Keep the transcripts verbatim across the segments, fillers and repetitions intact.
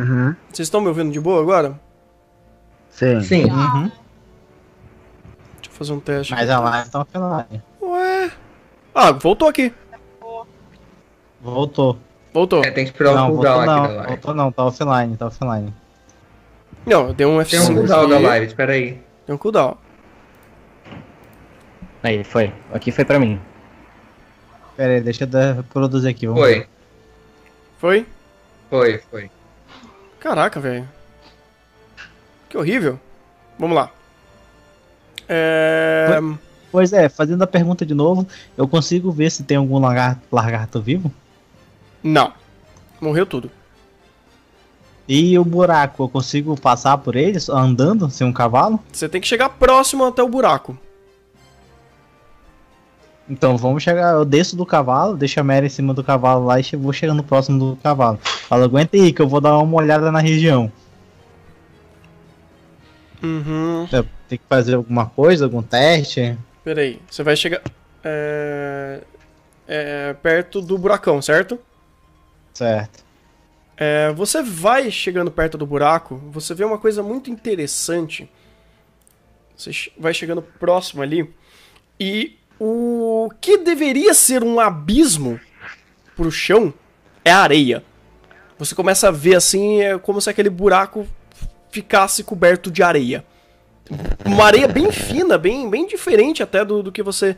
Uhum. Vocês estão me ouvindo de boa agora? Sim. Sim. Uhum. Deixa eu fazer um teste. Mas a live tá offline. Ué. Ah, voltou aqui. Voltou. Voltou. É, tem que esperar o cooldown aqui da live. Voltou não, tá offline, tá offline. Não, deu um F cinco. Tem um cooldown da live, espera aí. Tem um cooldown. Aí, foi. Aqui foi pra mim. Pera aí, deixa eu produzir aqui. Vamos foi. Ver. Foi? Foi, foi. Caraca, velho. Que horrível. Vamos lá. É... Pois é, fazendo a pergunta de novo, eu consigo ver se tem algum lagarto, lagarto vivo? Não. Morreu tudo. E o buraco, eu consigo passar por ele andando, sem um cavalo? Você tem que chegar próximo até o buraco. Então vamos chegar, eu desço do cavalo, deixo a Mary em cima do cavalo lá e vou chegando próximo do cavalo. Fala, aguenta aí que eu vou dar uma olhada na região. Uhum. Tem que fazer alguma coisa, algum teste? Pera aí, você vai chegar é, é, perto do buracão, certo? Certo. É, você vai chegando perto do buraco, você vê uma coisa muito interessante. Você vai chegando próximo ali e... O que deveria ser um abismo pro chão é areia. Você começa a ver assim, é como se aquele buraco ficasse coberto de areia. Uma areia bem fina, bem, bem diferente até do, do que você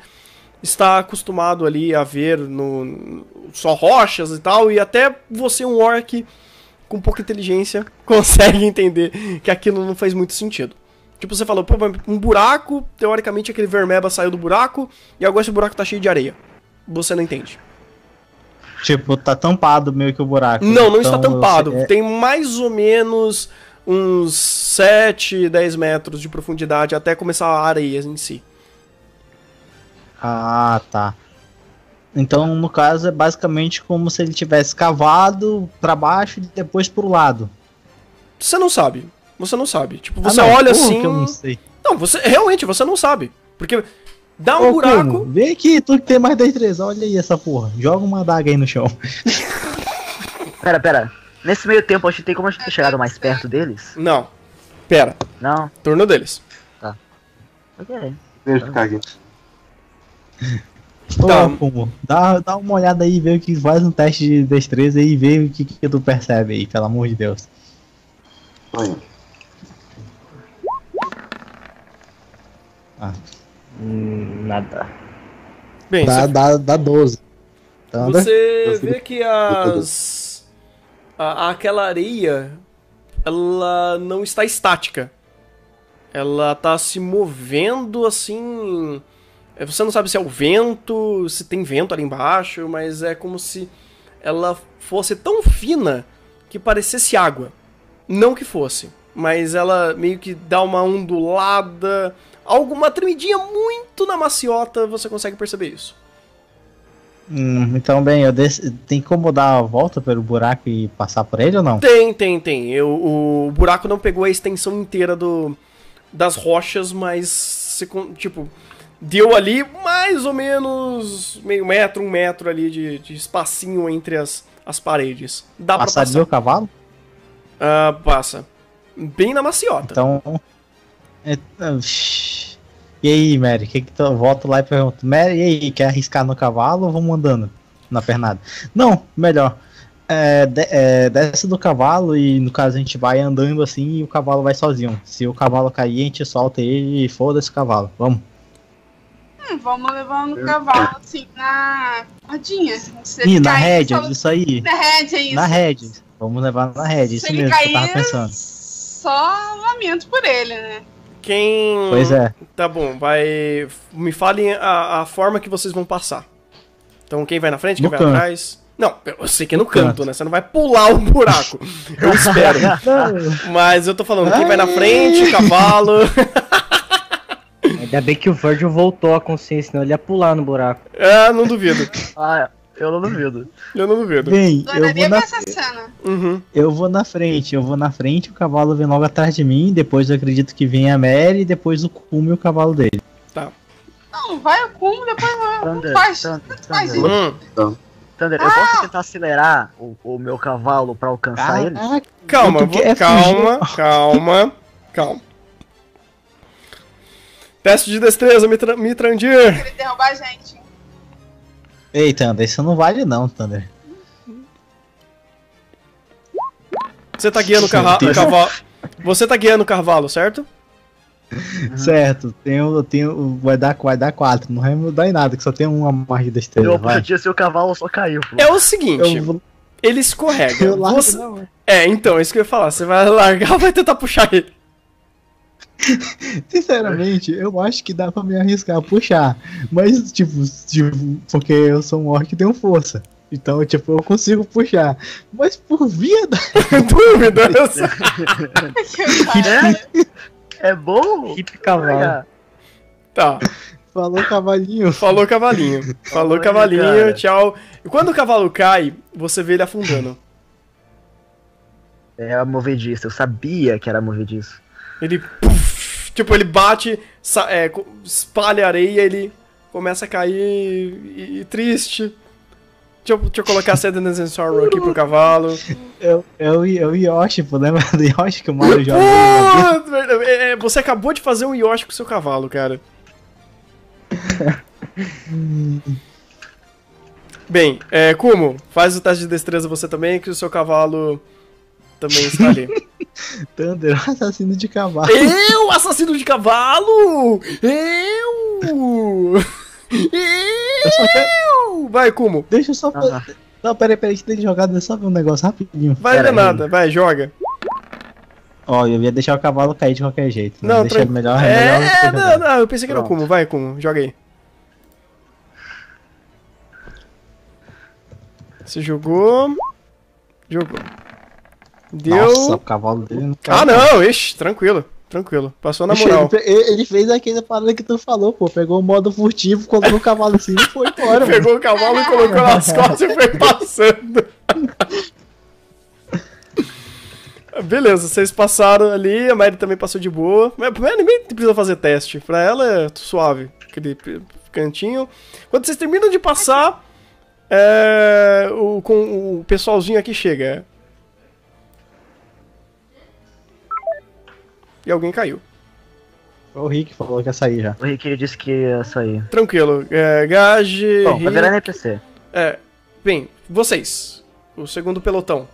está acostumado ali a ver no, no, só rochas e tal. E até você, um orc com pouca inteligência, consegue entender que aquilo não faz muito sentido. Tipo, você falou, pô, um buraco, teoricamente aquele Vermeba saiu do buraco, e agora esse buraco tá cheio de areia. Você não entende. Tipo, tá tampado meio que o buraco. Não, não então está tampado. Você... Tem mais ou menos uns sete, dez metros de profundidade até começar a areia em si. Ah, tá. Então, no caso, é basicamente como se ele tivesse cavado pra baixo e depois pro lado. Você não sabe. Você não sabe. Tipo, você ah, não, olha assim... Que eu não, sei. Não, você realmente, você não sabe. Porque dá um Ô, buraco... Kumo, vem aqui, tu que tem mais dez três, olha aí essa porra. Joga uma adaga aí no chão. Pera, pera. Nesse meio tempo, a gente tem como a gente ter chegado mais perto deles? Não. Pera. Não. Turno deles. Tá. Ok. Deixa eu ficar aqui. Tá. Ô, Kumo, dá, dá uma olhada aí, vê o que faz um teste de destreza e vê o que, que tu percebe aí, pelo amor de Deus. Oi. Ah. Hum, nada. Bem, dá, você... dá, dá doze. Então, você né? vê que as... a, aquela areia, ela não está estática. Ela está se movendo assim... Você não sabe se é o vento, se tem vento ali embaixo, mas é como se ela fosse tão fina que parecesse água. Não que fosse, mas ela meio que dá uma ondulada... Alguma tremidinha muito na maciota, você consegue perceber isso. Hum, então, bem, eu des... tem como dar a volta pelo buraco e passar por ele ou não? Tem, tem, tem. Eu, o buraco não pegou a extensão inteira do, das rochas, mas, se, tipo, deu ali mais ou menos meio metro, um metro ali de, de espacinho entre as, as paredes. Dá pra passar. Passa do cavalo? Ah, passa. Bem na maciota. Então... E aí, Mary, que que eu volto lá e pergunto, Mary, e aí, quer arriscar no cavalo ou vamos andando na pernada? Não, melhor, é, de, é, desce do cavalo e no caso a gente vai andando assim e o cavalo vai sozinho. Se o cavalo cair, a gente solta ele e foda-se o cavalo, vamos. Hum, vamos levando o cavalo assim na cordinha. Ih, na rédea, só... isso aí. Na rédea, isso. Na rédea, vamos levar na rédea, isso mesmo que eu tava pensando. Só lamento por ele, né? Quem... Pois é. Tá bom, vai... Me falem a, a forma que vocês vão passar. Então, quem vai na frente, quem vai atrás... Não, eu sei que é no canto, né? Você não vai pular o buraco. Eu espero. Mas eu tô falando, quem vai na frente, cavalo... Ainda bem que o Virgil voltou a consciência, senão ele ia pular no buraco. Ah, não duvido. Ah, eu não duvido. Eu não duvido. Bem, eu vou, na... uhum. eu vou na frente, eu vou na frente, o cavalo vem logo atrás de mim, depois eu acredito que vem a Mary, depois o Kumo e o cavalo dele. Tá. Não, vai o Kumo, depois vai o Kumo, faz. Hum. Thunder, ah! eu posso tentar acelerar o, o meu cavalo pra alcançar ah, ele? Calma, vou, calma, calma, calma, calma. Teste de destreza, Mithrandir. Mitra, ele derrubar a gente. Ei, Thunder, isso não vale não, Thunder. Você tá guiando o cavalo. Você tá guiando o cavalo, certo? Uhum. Certo, tem um, tem um, vai dar vai dar quatro, não vai mudar em nada, que só tem uma margem da estrela. Eu podia ser o cavalo, só caiu. Pô. É o seguinte, eu... ele escorrega. Eu largo, você... não, é, então, é isso que eu ia falar, você vai largar ou vai tentar puxar ele? Sinceramente, eu acho que dá pra me arriscar a puxar, mas tipo, tipo porque eu sou um orc que tenho força. Então, tipo, eu consigo puxar. Mas por via da dúvida, eu sei. É? É bom? Hit cavalo. Tá. Falou cavalinho. Falou cavalinho. Falou Olha, cavalinho, cara. Tchau. E quando o cavalo cai, você vê ele afundando. É movediço, eu sabia que era movediço. Ele, puff, tipo, ele bate, é, espalha areia, ele começa a cair e, e triste. Deixa eu, deixa eu colocar a seda no sensor aqui pro cavalo. Eu e o Yoshi, pô, lembra do Yoshi que o Mario joga? É, você acabou de fazer um Yoshi com o seu cavalo, cara. Bem, é, Kumo, faz o teste de destreza você também, que o seu cavalo também está ali. Thunder, assassino de cavalo. Eu, assassino de cavalo! Eu! Eu! Quero... Vai, Kumo. Deixa eu só... Ah. Não, peraí, peraí, deixa ele jogar, deixa eu só ver um negócio rapidinho. Vai ver nada, vai, joga. Ó, oh, eu ia deixar o cavalo cair de qualquer jeito. Né? Não, deixa ele melhor, é... melhor É, não, não, eu pensei que Pronto. era o Kumo. Vai, Kumo, joga aí. Você jogou... Jogou. Deu... Nossa, o cavalo dele não caiu. Ah, não, ixi, tranquilo. Tranquilo, passou na moral. Ele, ele fez aquela parada que tu falou, pô. Pegou o modo furtivo, colocou o cavalo assim e foi embora. Pegou o cavalo e colocou nas costas e foi passando. Beleza, vocês passaram ali, a Mary também passou de boa. Mas nem precisa fazer teste. Pra ela é suave, aquele cantinho. Quando vocês terminam de passar, é, o, com, o pessoalzinho aqui chega. E alguém caiu. O Rick falou que ia sair já. O Rick ele disse que ia sair. Tranquilo. É, Gage. Bom, Rick... vai virar N P C. É. Bem, vocês. O segundo pelotão.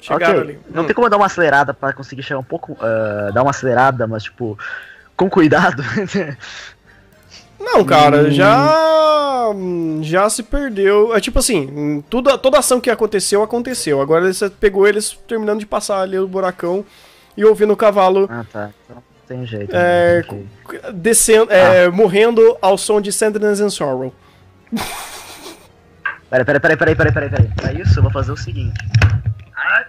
Chegaram okay. ali. Não hum. tem como eu dar uma acelerada pra conseguir chegar um pouco. Uh, dar uma acelerada, mas tipo. Com cuidado. Não, cara, hum. já. Já se perdeu. É tipo assim, tudo, toda ação que aconteceu, aconteceu. Agora você pegou eles terminando de passar ali o buracão. E ouvindo o cavalo. Ah, tá. Então, tem jeito. É, né? descendo, é, ah. morrendo ao som de Sadness and Sorrow. Peraí, peraí, peraí, peraí, peraí, peraí. Pera pra isso, eu vou fazer o seguinte. Ah.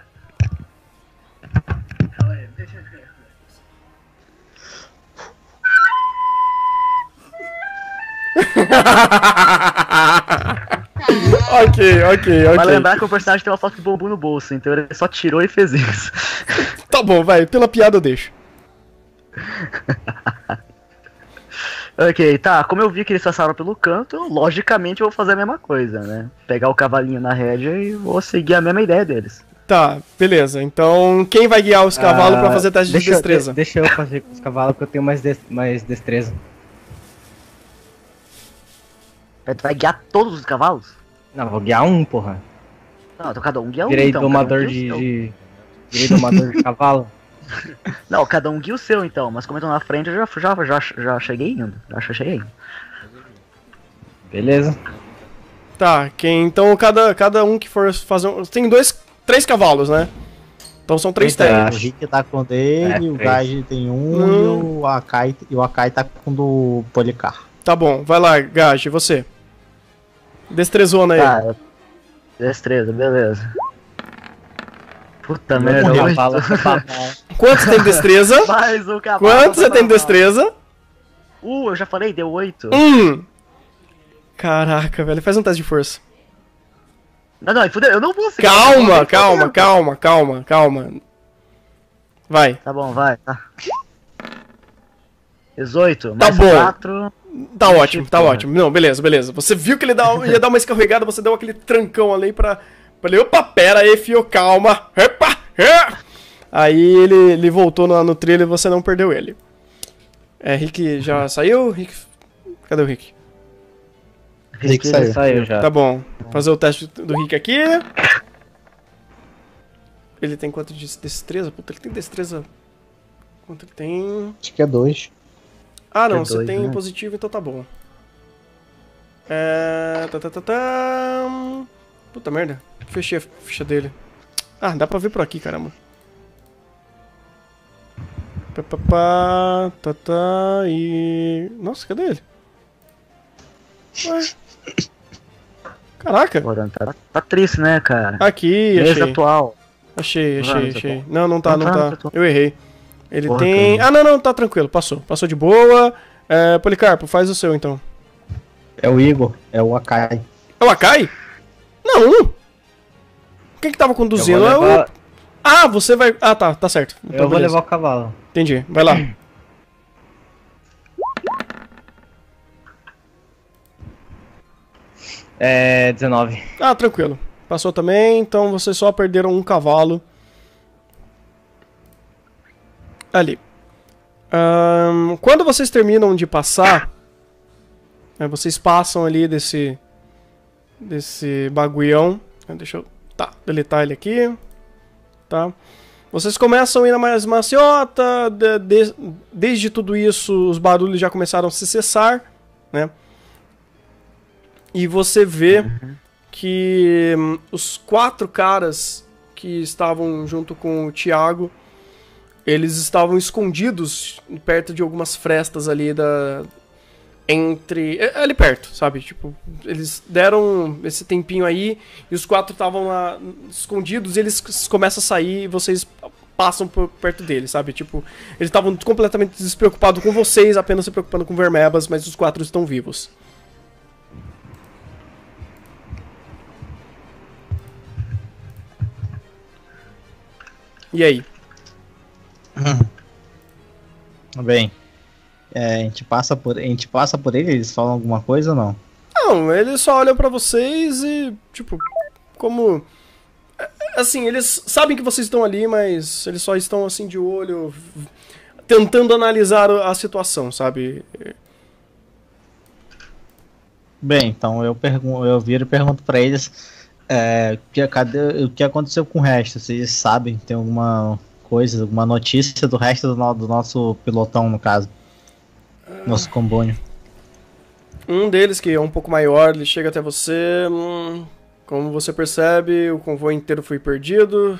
Calma aí, deixa eu ver. Ok, ok, ok. Vai lembrar que o personagem tem uma foto de bombom no bolso, então ele só tirou e fez isso. Tá bom, vai, pela piada eu deixo. Ok, tá, como eu vi que eles passaram pelo canto, logicamente eu vou fazer a mesma coisa, né? Pegar o cavalinho na rédea e vou seguir a mesma ideia deles. Tá, beleza, então quem vai guiar os cavalos ah, pra fazer teste de destreza? Eu, deixa eu fazer com os cavalos porque eu tenho mais, de mais destreza. Tu vai guiar todos os cavalos? Não, vou guiar um, porra. Não, então cada um guia um, Virei então. domador um de... de... Virei domador de cavalo. Não, cada um guia o seu, então. Mas como eu tô na frente, eu já, já, já, já cheguei indo. Já cheguei indo. Beleza. Tá, quem, então cada, cada um que for fazer... Um, tem dois... Três cavalos, né? Então são três testes. O Rick tá com dele, é, o Gage tem um, hum. e, o Akai, e o Akai tá com do Policarpo. Tá bom, vai lá, Gage, você. Destrezona aí. Tá, destreza, beleza. Puta merda, eu falo. Quanto você tem destreza? Mais um cavalo. Quanto você tem destreza? Uh, eu já falei, deu oito. Um. Caraca, velho, faz um teste de força. Não, não, eu não vou. Calma, calma, calma, calma, calma. Vai. Tá bom, vai, tá. dezoito, mais quatro. Tá ótimo, tá ótimo. Não, beleza, beleza. Você viu que ele dá, ia dar uma escorregada, você deu aquele trancão ali pra... Falei, opa, pera aí, fio, calma. Epa, é. Aí ele, ele voltou no, no trilho e você não perdeu ele. É, Rick já saiu? Rick... Cadê o Rick? Rick saiu. saiu já. Tá bom. Fazer o teste do Rick aqui. Ele tem quanto de destreza? Puta, ele tem destreza... Quanto ele tem? Acho que é dois. Ah, não, é você dois, tem né? positivo, então tá bom. É... Tá, tá, tá, tá... Puta merda, fechei a ficha dele. Ah, dá pra ver por aqui, caramba. Pá, pá, pá, tá, tá, e... Nossa, cadê ele? Ué. Caraca. Tá, tá triste, né, cara? Aqui, achei. Mês atual. Achei, achei, não, achei. Não, não tá, não, não tá. tá. Eu errei. Ele Porra, tem... Cara. Ah, não, não, tá tranquilo, passou. Passou de boa. É, Policarpo, faz o seu, então. É o Igor, é o Akai. É o Akai? Não! Quem que tava conduzindo? Levar... É o... Ah, você vai... Ah, tá, tá certo. Então, eu vou beleza. levar o cavalo. Entendi, vai lá. É... dezenove. Ah, tranquilo. Passou também, então vocês só perderam um cavalo. Ali. Um, quando vocês terminam de passar... Né, vocês passam ali desse... Desse bagulhão. Deixa eu... Tá, deletar ele aqui. Tá. Vocês começam a ir na mais maciota. De, de, desde tudo isso, os barulhos já começaram a se cessar. Né? E você vê uhum. que hum, os quatro caras que estavam junto com o Thiago, eles estavam escondidos perto de algumas frestas ali da... Entre... ali perto, sabe? Tipo, eles deram esse tempinho aí e os quatro estavam lá escondidos e eles começam a sair e vocês passam por perto deles, sabe? Tipo, eles estavam completamente despreocupados com vocês, apenas se preocupando com Vermebas, mas os quatro estão vivos. E aí? Hum. Bem... É, a gente passa por, a gente passa por ele, eles falam alguma coisa ou não? Não, eles só olham pra vocês e, tipo, como... Assim, eles sabem que vocês estão ali, mas eles só estão, assim, de olho, tentando analisar a situação, sabe? Bem, então eu, pergun eu viro e pergunto pra eles é, que, cadê, o que aconteceu com o resto, vocês sabem, tem alguma coisa, alguma notícia do resto do, no do nosso pilotão, no caso? Nosso comboio. Um deles, que é um pouco maior, ele chega até você. Como você percebe, o convoi inteiro foi perdido.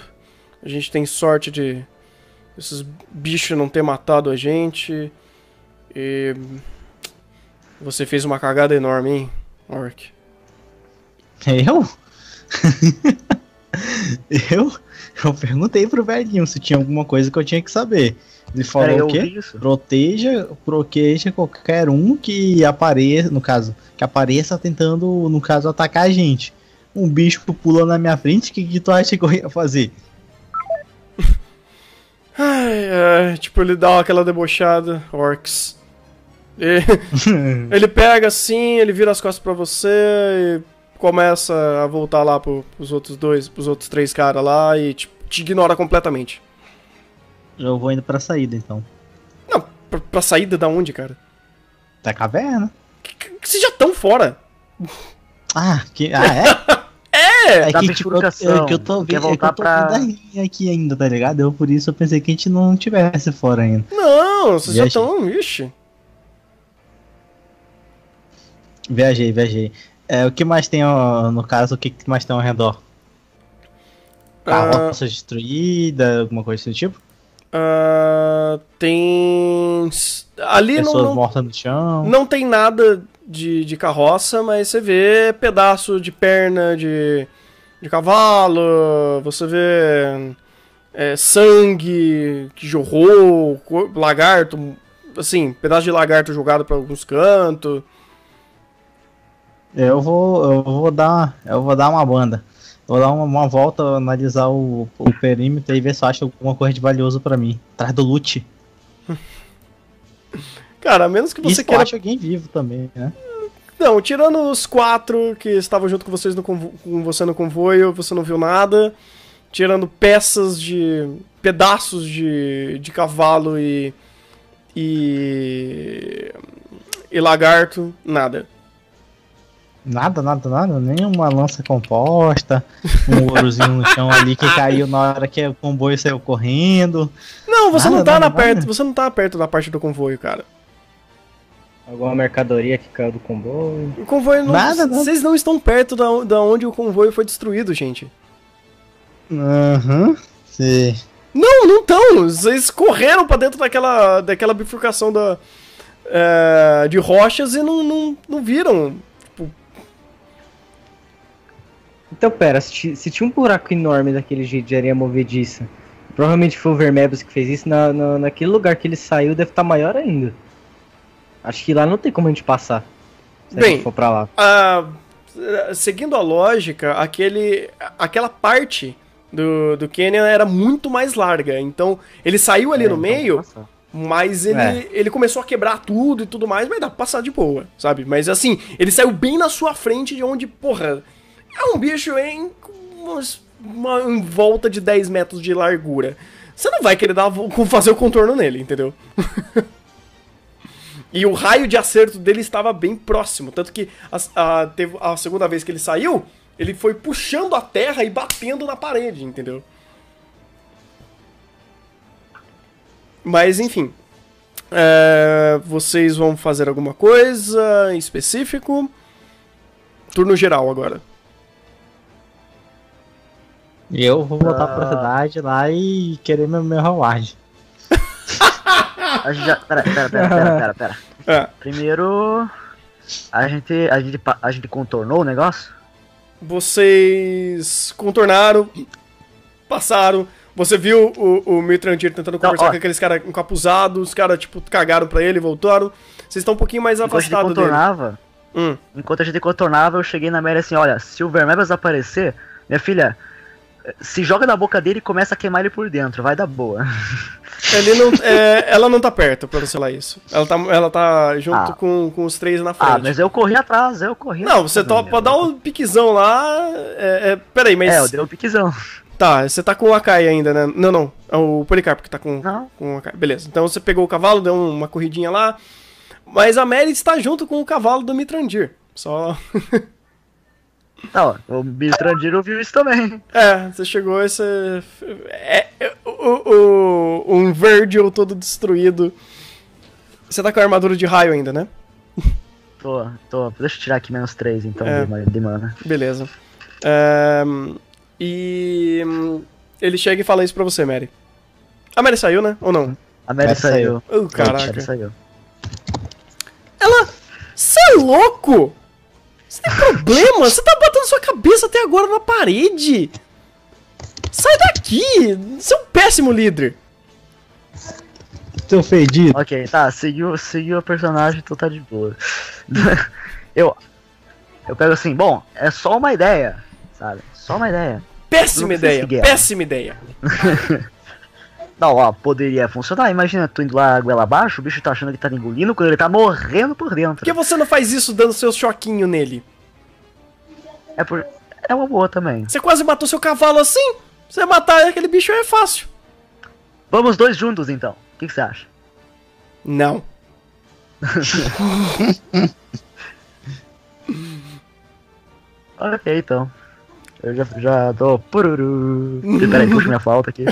A gente tem sorte de esses bichos não ter matado a gente. E... Você fez uma cagada enorme, hein, Orc? Eu? eu? Eu perguntei pro velhinho se tinha alguma coisa que eu tinha que saber. Ele falou é, o quê? Proteja, proteja qualquer um que apareça, no caso, que apareça tentando, no caso, atacar a gente. Um bicho pulou na minha frente, o que, que tu acha que eu ia fazer? Ai, é, tipo, ele dá aquela debochada, Orcs. E, ele pega assim, ele vira as costas pra você e começa a voltar lá pro, pros outros dois, pros outros três caras lá e tipo, te ignora completamente. Eu vou indo pra saída, então. Não, pra, pra saída da onde, cara? Da caverna. Que, que, vocês já estão fora. Ah, que, ah é? é! É que, tipo, eu, eu, que eu tô vindo é pra... aqui ainda, tá ligado? Eu, por isso eu pensei que a gente não estivesse fora ainda. Não, vocês viajei. já estão... Ixi. Viajei, viajei. É, o que mais tem, ó, no caso, o que mais tem ao redor? Carroça ah... destruída, alguma coisa desse tipo? Uh, tem... Ali Pessoas não, não, mortas no chão. Não tem nada de, de carroça, mas você vê pedaço de perna de, de cavalo, você vê é, sangue que jorrou, lagarto, assim, pedaço de lagarto jogado para alguns cantos. Eu vou, eu vou dar, eu vou dar uma banda. Vou dar uma, uma volta, analisar o, o perímetro e ver se eu acho alguma coisa de valioso pra mim. Atrás do loot. Cara, a menos que você queira... alguém vivo também, né? Não, tirando os quatro que estavam junto com, vocês no convo... com você no convoio, você não viu nada. Tirando peças de... pedaços de, de cavalo e... e... e lagarto, nada. Nada, nada, nada, nenhuma lança composta, um ourozinho no chão ali que caiu na hora que o comboio saiu correndo. Não, você nada, não tá nada, na nada. perto, você não tá perto da parte do convoio, cara. Alguma mercadoria que caiu do comboio. O convoio não. Nada, nada. Vocês não estão perto da, da onde o convoio foi destruído, gente. Aham. Uhum, sim. Não, não estão. Vocês correram pra dentro daquela, daquela bifurcação da, é, de rochas e não, não, não viram. Então, pera, se, se tinha um buraco enorme daquele jeito de areia movediça, provavelmente foi o Vermebas que fez isso, na, na, naquele lugar que ele saiu deve estar maior ainda. Acho que lá não tem como a gente passar, se Bem, a gente for pra lá. A, seguindo a lógica, aquele, aquela parte do, do cânion era muito mais larga, então ele saiu ali é, no meio, mas ele, é. ele começou a quebrar tudo e tudo mais, mas dá pra passar de boa, sabe? Mas assim, ele saiu bem na sua frente de onde, porra... É um bicho em uma, uma volta de dez metros de largura. Você não vai querer dar, fazer o contorno nele, entendeu? E o raio de acerto dele estava bem próximo. Tanto que a, a, teve, a segunda vez que ele saiu, ele foi puxando a terra e batendo na parede, entendeu? Mas, enfim. É, vocês vão fazer alguma coisa em específico? Turno geral agora. Eu vou voltar uh... pra cidade lá e querer meu, meu reward. já, pera, pera, pera, pera, pera, pera. É. Primeiro, a gente, a, gente, a gente contornou o negócio? Vocês contornaram, passaram. Você viu o, o Mithrandir tentando então, conversar ó, com aqueles caras encapuzados, os caras tipo, cagaram pra ele, voltaram. Vocês estão um pouquinho mais afastados dele. Hum. Enquanto a gente contornava, eu cheguei na Mary assim, olha, se o Vermebas aparecer, minha filha, se joga na boca dele e começa a queimar ele por dentro, vai dar boa. Ele não, é, ela não tá perto pra você lá isso. Ela tá, ela tá junto ah. com, com os três na frente. Ah, mas eu corri atrás, eu corri Não, atrás, você tá, pra dar um piquezão lá, é, é, peraí, mas... É, eu dei um piquezão. Tá, você tá com o Akai ainda, né? Não, não, é o Policarpo que tá com, com o Akai. Beleza, então você pegou o cavalo, deu uma corridinha lá. Mas a Mary está junto com o cavalo do Mithrandir. Só. Não, o Mithrandir ouviu isso também. É, você chegou esse. É, o, o, um Virgil todo destruído. Você tá com a armadura de raio ainda, né? Tô, tô. Deixa eu tirar aqui menos três então, é. de mana. Beleza. Um, e. Ele chega e fala isso pra você, Mary. A Mary saiu, né? Ou não? A Mary saiu. saiu. Oh, caraca. A Mary saiu. Ela, você é louco? Você tem problema? Você tá batendo sua cabeça até agora na parede. Sai daqui, você é um péssimo líder. Tô ofendido. Ok, tá, seguiu, seguiu a personagem, então tá de boa. eu, eu pego assim, bom, é só uma ideia, sabe? Só uma ideia. Péssima ideia, péssima ideia. Não, ó, poderia funcionar. Imagina, tu indo lá goela abaixo, o bicho tá achando que tá engolindo quando ele tá morrendo por dentro. Por que você não faz isso dando seus choquinhos nele? É por... é uma boa também. Você quase matou seu cavalo assim? Você matar aquele bicho é fácil. Vamos dois juntos, então. O que você acha? Não. Ok, então. Eu já, já tô... Pururu. Peraí, puxa minha flauta aqui.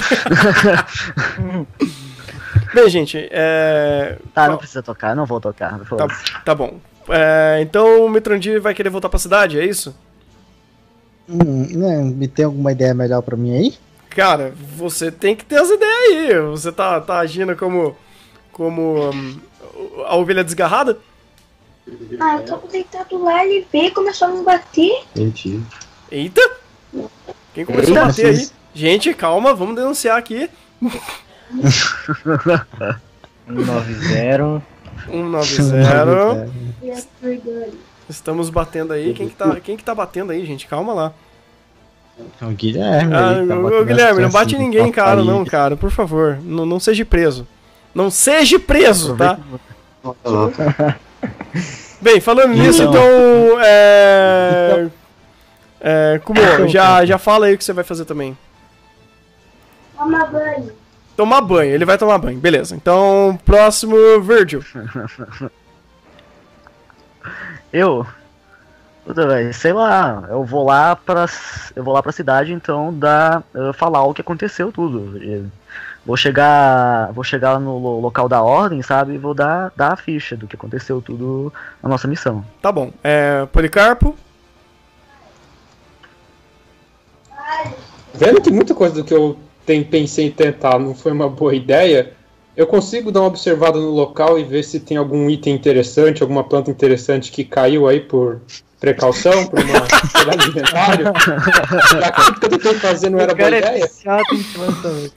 Bem, gente, é... Tá, não, não precisa tocar, não vou tocar. Tá, tá bom. É, então o Mithrandir vai querer voltar pra cidade, é isso? Hum, me tem alguma ideia melhor pra mim aí? Cara, você tem que ter as ideias aí. Você tá, tá agindo como... Como... Um, a ovelha desgarrada? Ah, eu tava deitado lá, ele veio e começou a me bater. Entendi. Eita! Quem começou Eita, a bater vocês... aí? Gente, calma, vamos denunciar aqui. cento e noventa. cento e noventa. Estamos batendo aí. Quem que, tá, quem que tá batendo aí, gente? Calma lá. É o Guilherme. Ah, tá o Guilherme, não bate ninguém, cara, não, cara. Por favor, não, não seja preso. Não seja preso, tá? Bem, falando nisso, então, então é... é, Kumo, já, já fala aí o que você vai fazer também. Tomar banho. Tomar banho, ele vai tomar banho, beleza. Então, próximo, Virgil. Eu? Puta, velho, sei lá, eu vou lá pra, eu vou lá pra cidade, então, dar, falar o que aconteceu, tudo. Vou chegar, vou chegar no local da ordem, sabe, e vou dar, dar a ficha do que aconteceu, tudo, na nossa missão. Tá bom. É, Policarpo? Vendo que muita coisa do que eu tem, pensei em tentar não foi uma boa ideia, eu consigo dar uma observada no local e ver se tem algum item interessante, alguma planta interessante que caiu aí por precaução, por uma cidade de inventário? Aquilo que eu tentei fazer não era boa ideia? É chato em planta, velho.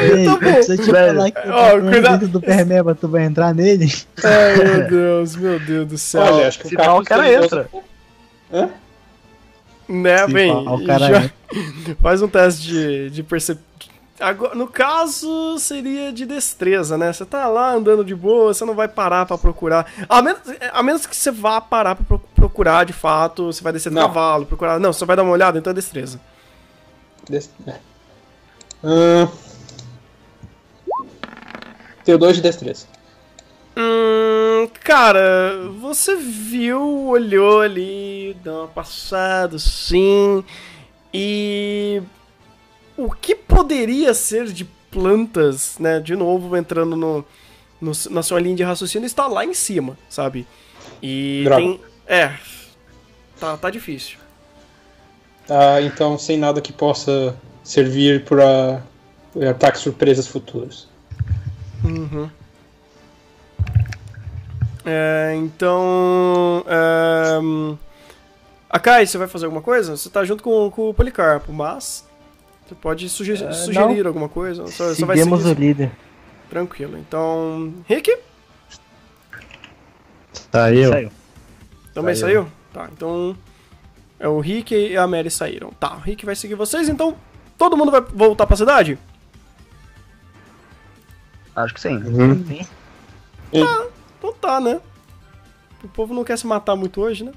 Ei, tá bom. Se eu te falar que oh, o cuidado do Vermebas, tu vai entrar nele? Ai, meu Deus, meu Deus do céu. Olha, acho que se o cara, o cara entra. Hã? Né, se bem, pau, já... faz um teste de, de percepção. No caso, seria de destreza, né? Você tá lá andando de boa, você não vai parar pra procurar. A menos, a menos que você vá parar pra procurar, de fato, você vai descer do cavalo, procurar... Não, você vai dar uma olhada, então é destreza. Destreza. Hum... Tenho dois de destreza. Hum, cara, você viu, olhou ali, deu uma passada, sim. E o que poderia ser de plantas, né? De novo, entrando no, no, na sua linha de raciocínio, está lá em cima, sabe? E droga. Tem, é, tá, tá difícil. Ah, então sem nada que possa servir para ataques surpresas futuros. Uhum. É, então é... Akai, você vai fazer alguma coisa? Você tá junto com, com o Policarpo, mas você pode sugerir, é, sugerir alguma coisa. Só, só vai seguir o líder. Tranquilo, então... Rick? Saiu. Saiu. Também saiu? saiu? Tá, então é, o Rick e a Mary saíram. Tá, o Rick vai seguir vocês, então todo mundo vai voltar pra cidade? Acho que sim. Uhum. Ah, então tá, né? O povo não quer se matar muito hoje, né?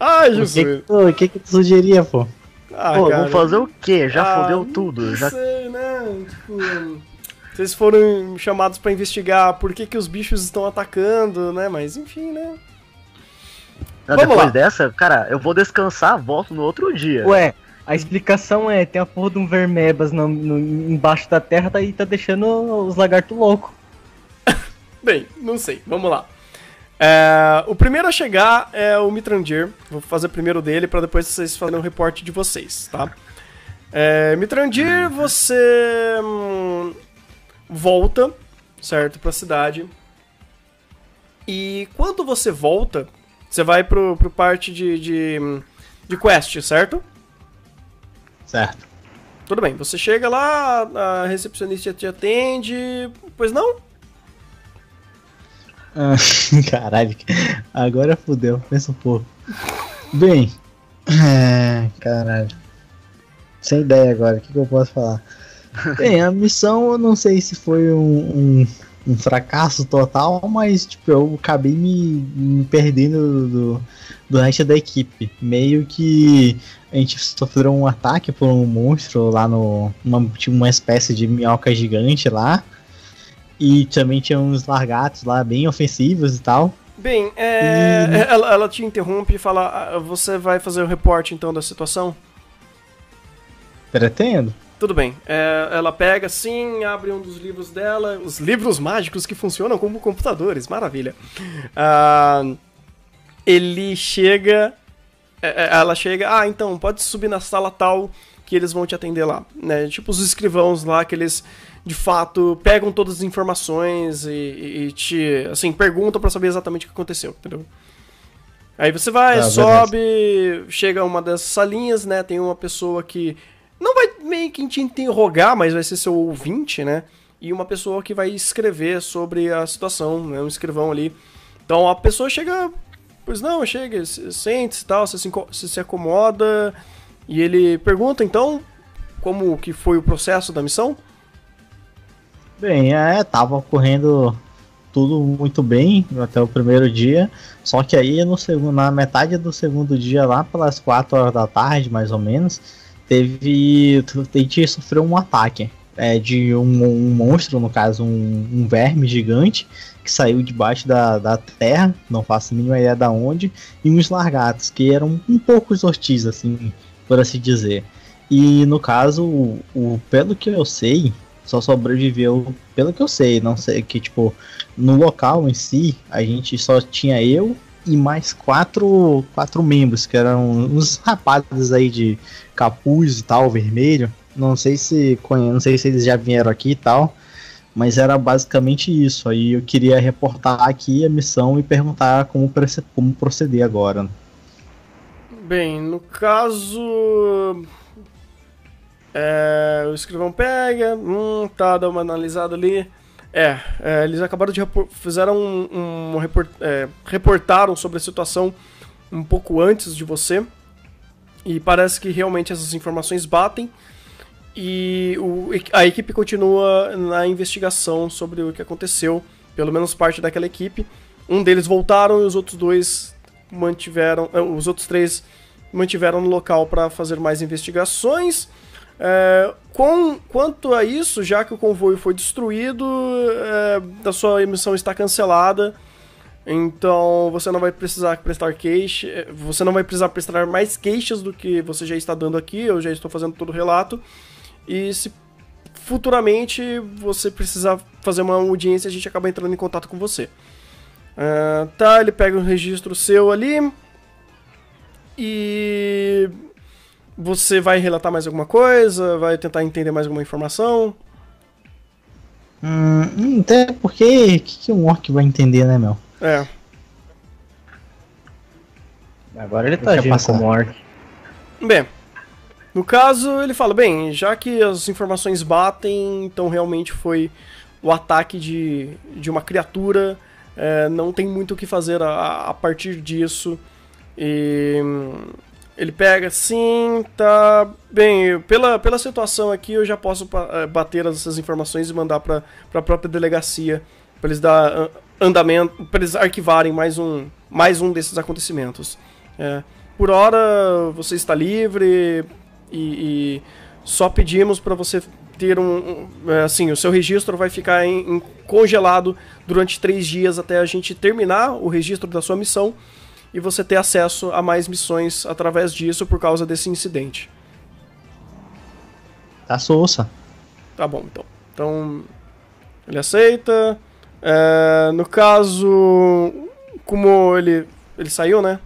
Ai, Jesus. O que que tu sugeria, pô? Ah, pô, vamos fazer o quê? Já ah, fodeu tudo. Já sei, né? Tipo, vocês foram chamados pra investigar por que que os bichos estão atacando, né? Mas enfim, né? Não, vamos depois lá. Dessa, cara, eu vou descansar, volto no outro dia. Ué. A explicação é, tem a porra de um Vermebas no, no, embaixo da terra e tá, tá deixando os lagartos loucos. Bem, não sei, vamos lá. É, o primeiro a chegar é o Mithrandir. Vou fazer primeiro dele pra depois vocês fazerem um reporte de vocês, tá? É, Mithrandir, você hum, volta, certo, pra cidade. E quando você volta, você vai pro, pro parte de, de, de quest, certo? Certo. Tudo bem, você chega lá, a recepcionista te atende, pois não? Ah, caralho, agora fudeu, pensa um pouco. Bem, é, caralho, sem ideia agora, o que, que eu posso falar? Bem, a missão eu não sei se foi um, um, um fracasso total, mas tipo, eu acabei me, me perdendo do, do resto da equipe, meio que... A gente sofreu um ataque por um monstro lá no... Uma, tipo, uma espécie de minhoca gigante lá. E também tinha uns lagartos lá bem ofensivos e tal. Bem, é, e... ela, ela te interrompe e fala... Você vai fazer o reporte então da situação? Pretendo. Tudo bem. É, ela pega sim, abre um dos livros dela. Os livros mágicos que funcionam como computadores. Maravilha. Uh, ele chega... Ela chega, ah, então, pode subir na sala tal que eles vão te atender lá, né? Tipo os escrivãos lá, que eles, de fato, pegam todas as informações e, e te, assim, perguntam pra saber exatamente o que aconteceu, entendeu? Aí você vai, ah, sobe, beleza. Chega a uma dessas salinhas, né? Tem uma pessoa que não vai meio que te interrogar, mas vai ser seu ouvinte, né? E uma pessoa que vai escrever sobre a situação, né? Um escrivão ali. Então a pessoa chega... Pois não, chega, sente-se e tal, você se, se, se acomoda. E ele pergunta, então, como que foi o processo da missão? Bem, é, tava ocorrendo tudo muito bem até o primeiro dia, só que aí no segundo, na metade do segundo dia, lá pelas quatro horas da tarde, mais ou menos, teve a gente sofreu um ataque é, de um, um monstro, no caso um, um verme gigante, que saiu debaixo da, da terra, não faço a mínima ideia de onde, e uns largatos, que eram um pouco os ortis, assim, por assim dizer. E no caso, o, o, pelo que eu sei, só sobreviveu, pelo que eu sei, não sei, que tipo, no local em si, a gente só tinha eu e mais quatro, quatro membros, que eram uns rapazes aí de capuz e tal, vermelho, não sei se não sei se eles já vieram aqui e tal, mas era basicamente isso. Aí eu queria reportar aqui a missão e perguntar como, como proceder agora. Bem, no caso... É, o escrivão pega, hum, tá, dá uma analisada ali. É, é eles acabaram de fizeram um, um report é, reportaram sobre a situação um pouco antes de você. E parece que realmente essas informações batem. E o, a equipe continua na investigação sobre o que aconteceu. Pelo menos parte daquela equipe. Um deles voltaram e os outros dois mantiveram, os outros três mantiveram no local para fazer mais investigações. É, com, quanto a isso, já que o convoio foi destruído, é, a sua missão está cancelada, então você não vai precisar prestar queixa, você não vai precisar prestar mais queixas do que você já está dando aqui, eu já estou fazendo todo o relato, e se futuramente você precisar fazer uma audiência, a gente acaba entrando em contato com você. É, tá, ele pega um registro seu ali, e... Você vai relatar mais alguma coisa? Vai tentar entender mais alguma informação? Hum, até porque... O que, que um orc vai entender, né, meu? É. Agora ele tá agindo como orc. Bem, no caso, ele fala... Bem, já que as informações batem, então realmente foi o ataque de, de uma criatura. É, não tem muito o que fazer a, a partir disso. E... Ele pega, sim, tá... Bem, pela, pela situação aqui eu já posso bater essas informações e mandar para a própria delegacia para eles dar andamento, para eles arquivarem mais um, mais um desses acontecimentos. É, por hora você está livre e, e só pedimos para você ter um... um assim, o seu registro vai ficar em, em congelado durante três dias até a gente terminar o registro da sua missão. E você ter acesso a mais missões através disso por causa desse incidente. Tá soça. Tá bom, então. Então, ele aceita. É, no caso, como ele, ele saiu, né?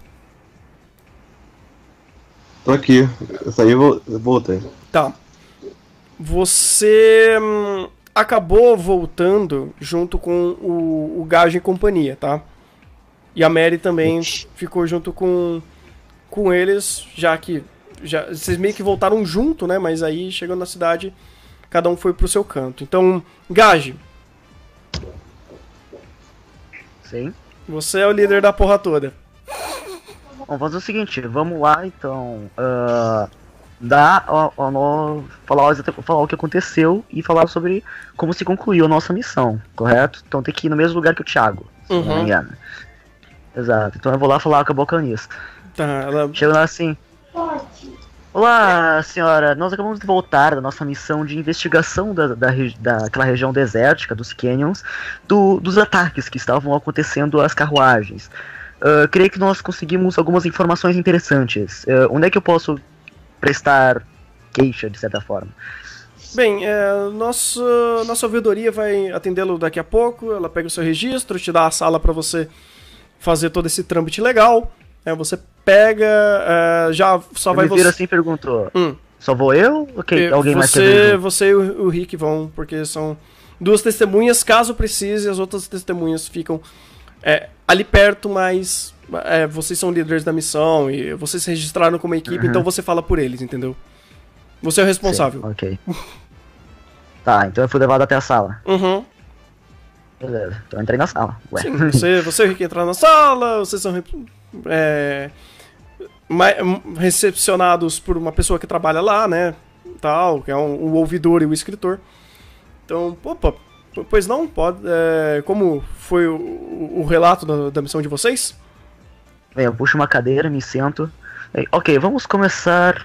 Tô aqui. Eu saí e voltei. Tá. Você hum, acabou voltando junto com o, o Gage e companhia, tá? E a Mary também ficou junto com, com eles, já que... Já, vocês meio que voltaram junto, né? Mas aí, chegando na cidade, cada um foi pro seu canto. Então, Gage. Sim? Você é o líder da porra toda. Bom, vamos fazer o seguinte. Vamos lá, então. Uh, dá, ó, ó, falar, falar o que aconteceu e falar sobre como se concluiu a nossa missão, correto? Então tem que ir no mesmo lugar que o Thiago, se uhum. não me engano. Exato, então eu vou lá falar com a balconista. Tá, ela... Chega lá assim. Pode. Olá, senhora, nós acabamos de voltar da nossa missão de investigação da, da, daquela região desértica, dos canyons, do, dos ataques que estavam acontecendo às carruagens. Uh, creio que nós conseguimos algumas informações interessantes. Uh, onde é que eu posso prestar queixa, de certa forma? Bem, é, nosso, nossa ouvidoria vai atendê-lo daqui a pouco, ela pega o seu registro, te dá a sala pra você... fazer todo esse trâmite legal, né? Você pega, é, já só eu vai você... assim perguntou, hum. só vou eu ou que eu, alguém você, mais quer Você e o, o Rick vão, porque são duas testemunhas, caso precise, as outras testemunhas ficam é, ali perto, mas é, vocês são líderes da missão e vocês se registraram como equipe, uhum. então você fala por eles, entendeu? Você é o responsável. Sim, ok. Tá, então eu fui levado até a sala. Uhum. Beleza, então eu entrei na sala. Ué. Sim, você, você e o Rick entraram na sala, vocês são é, recepcionados por uma pessoa que trabalha lá, né? Tal, que é um, um ouvidor e um escritor. Então, opa, Pois não? Pode, é, como foi o, o relato da, da missão de vocês? É, eu puxo uma cadeira, me sento. É, ok, vamos começar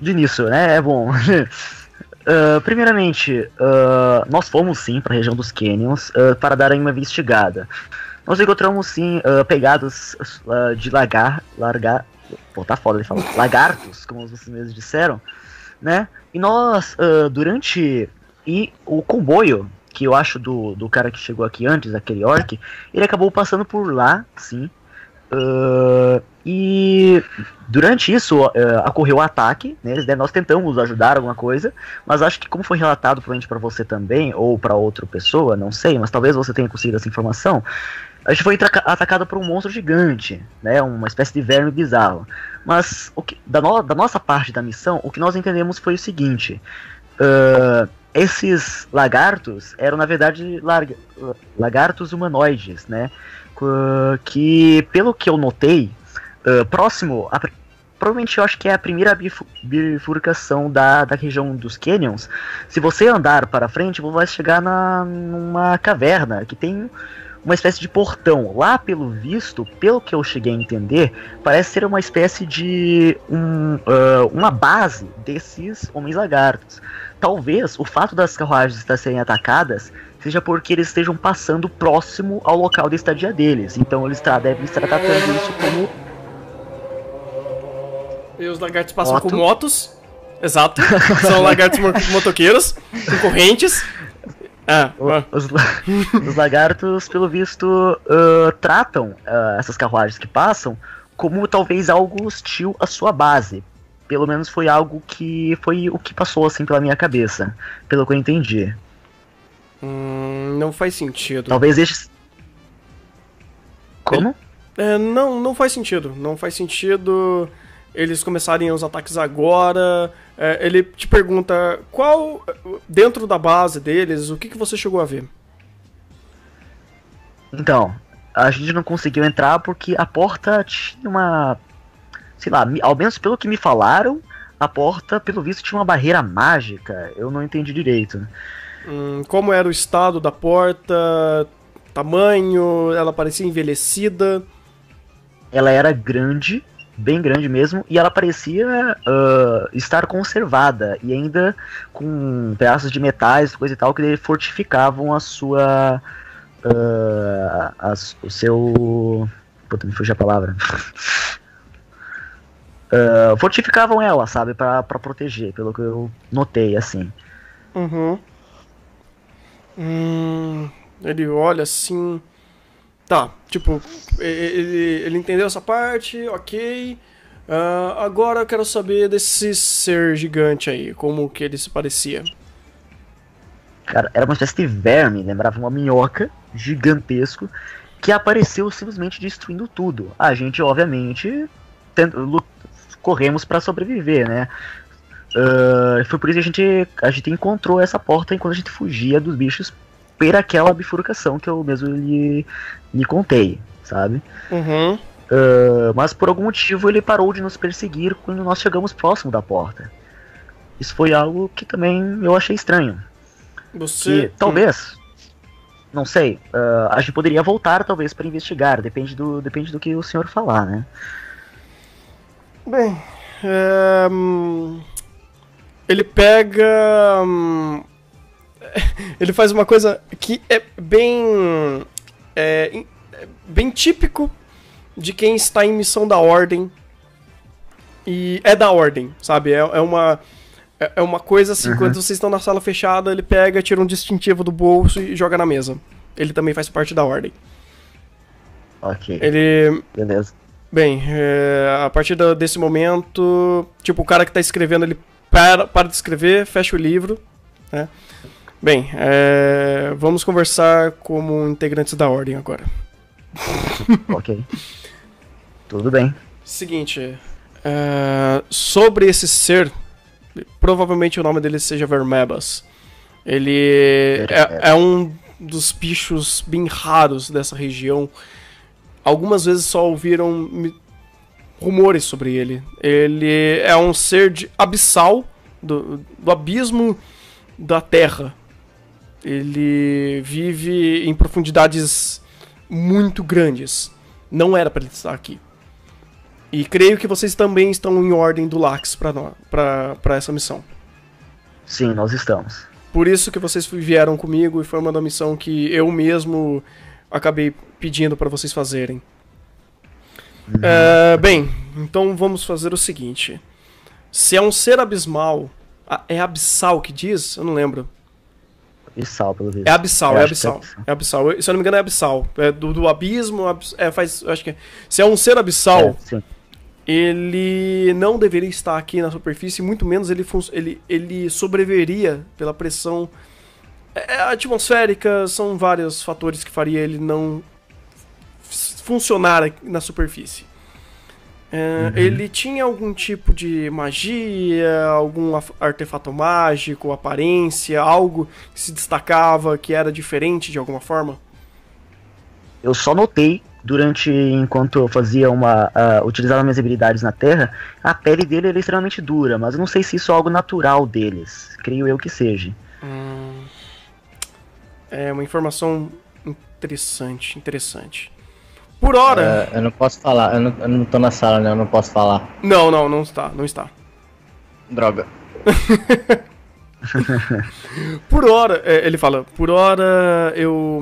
de início, né? É bom. Uh, primeiramente, uh, nós fomos sim para a região dos Canyons uh, para dar uma investigada. Nós encontramos sim uh, pegadas uh, de lagar, largar, pô, tá foda de falar, lagartos, como vocês mesmos disseram, né? E nós, uh, durante... E o comboio, que eu acho do, do cara que chegou aqui antes, aquele orc, ele acabou passando por lá, sim. Uh, e durante isso uh, ocorreu o ataque, né, eles, né, nós tentamos ajudar alguma coisa, mas acho que como foi relatado provavelmente pra você também, ou pra outra pessoa, não sei, mas talvez você tenha conseguido essa informação, a gente foi atacado por um monstro gigante, né, uma espécie de verme bizarro. Mas o que, da, no, da nossa parte da missão, o que nós entendemos foi o seguinte... Uh, Esses lagartos eram, na verdade, larga, lagartos humanoides, né? Que, pelo que eu notei, uh, próximo... A, provavelmente eu acho que é a primeira bifu, bifurcação da, da região dos Canyons. Se você andar para frente, você vai chegar na, numa caverna que tem uma espécie de portão. Lá, pelo visto, pelo que eu cheguei a entender, parece ser uma espécie de... Um, uh, uma base desses homens lagartos. Talvez o fato das carruagens estar serem atacadas seja porque eles estejam passando próximo ao local da estadia deles. Então eles tra devem estar tratando isso como... E os lagartos passam Moto. com motos. Exato. São lagartos motoqueiros, com correntes. Ah, os, la os lagartos, pelo visto, uh, tratam uh, essas carruagens que passam como talvez algo hostil à sua base. Pelo menos foi algo que foi o que passou assim pela minha cabeça, pelo que eu entendi. Hum, não faz sentido. Talvez este... Como? É, não, não faz sentido. Não faz sentido eles começarem os ataques agora. É, ele te pergunta qual, dentro da base deles, o que, que você chegou a ver? Então, a gente não conseguiu entrar porque a porta tinha uma... Sei lá, ao menos pelo que me falaram, a porta, pelo visto, tinha uma barreira mágica. Eu não entendi direito. Hum, como era o estado da porta? Tamanho? Ela parecia envelhecida? Ela era grande, bem grande mesmo, e ela parecia uh, estar conservada. E ainda com pedaços de metais, coisa e tal, que fortificavam a sua... Uh, a, o seu... Puta, me fugiu a palavra... Uh, fortificavam ela, sabe, pra, pra proteger, pelo que eu notei, assim. Uhum. Hum, ele olha assim... Tá, tipo, ele, ele entendeu essa parte, ok. Uh, agora eu quero saber desse ser gigante aí, como que ele se parecia. Cara, era uma espécie de verme, lembrava uma minhoca, gigantesco, que apareceu simplesmente destruindo tudo. A gente, obviamente, tendo, corremos para sobreviver, né? Uh, foi por isso que a gente, a gente encontrou essa porta enquanto a gente fugia dos bichos por aquela bifurcação que eu mesmo lhe, lhe contei, sabe? Uhum. Uh, mas por algum motivo ele parou de nos perseguir quando nós chegamos próximo da porta. Isso foi algo que também eu achei estranho. Você... Que, talvez, não sei, uh, a gente poderia voltar talvez para investigar, depende do, depende do que o senhor falar, né? Bem, é, ele pega, ele faz uma coisa que é bem, é, bem típico de quem está em missão da ordem, e é da ordem, sabe, é, é, uma, é uma coisa assim, uhum. Quando vocês estão na sala fechada, ele pega, tira um distintivo do bolso e joga na mesa, ele também faz parte da ordem. Ok, ele... beleza. Bem, é, a partir da, desse momento, tipo, o cara que tá escrevendo, ele para, para de escrever, fecha o livro, né? Bem, é, vamos conversar como integrantes da ordem agora. Ok. Tudo bem. Seguinte, é, sobre esse ser, provavelmente o nome dele seja Vermebas. Ele é, é um dos bichos bem raros dessa região. Algumas vezes só ouviram rumores sobre ele. Ele é um ser de abissal, do, do abismo da terra. Ele vive em profundidades muito grandes. Não era para ele estar aqui. E creio que vocês também estão em ordem do Lax para essa missão. Sim, nós estamos. Por isso que vocês vieram comigo e foi uma da missão que eu mesmo acabei pedindo para vocês fazerem. Uhum. É, bem, então vamos fazer o seguinte. Se é um ser abismal... É abissal que diz? Eu não lembro. Abissal, pelo visto. É abissal, é abissal, é abissal. Se eu não me engano é abissal. É do, do abismo, abs... é, faz, acho que é. Se é um ser abissal, é, ele não deveria estar aqui na superfície, muito menos ele, fun... ele, ele sobreviveria pela pressão é, atmosférica, são vários fatores que faria ele não funcionar na superfície. É, uhum. Ele tinha algum tipo de magia, algum artefato mágico, aparência, algo que se destacava, que era diferente de alguma forma? Eu só notei, durante, enquanto eu fazia uma, uh, utilizava minhas habilidades na Terra, a pele dele era extremamente dura, mas eu não sei se isso é algo natural deles, creio eu que seja. Hum, é uma informação interessante, interessante. Por hora... Uh, eu não posso falar, eu não, eu não tô na sala, né? Eu não posso falar. Não, não, não está, não está. Droga. Por hora... É, ele fala, por hora eu...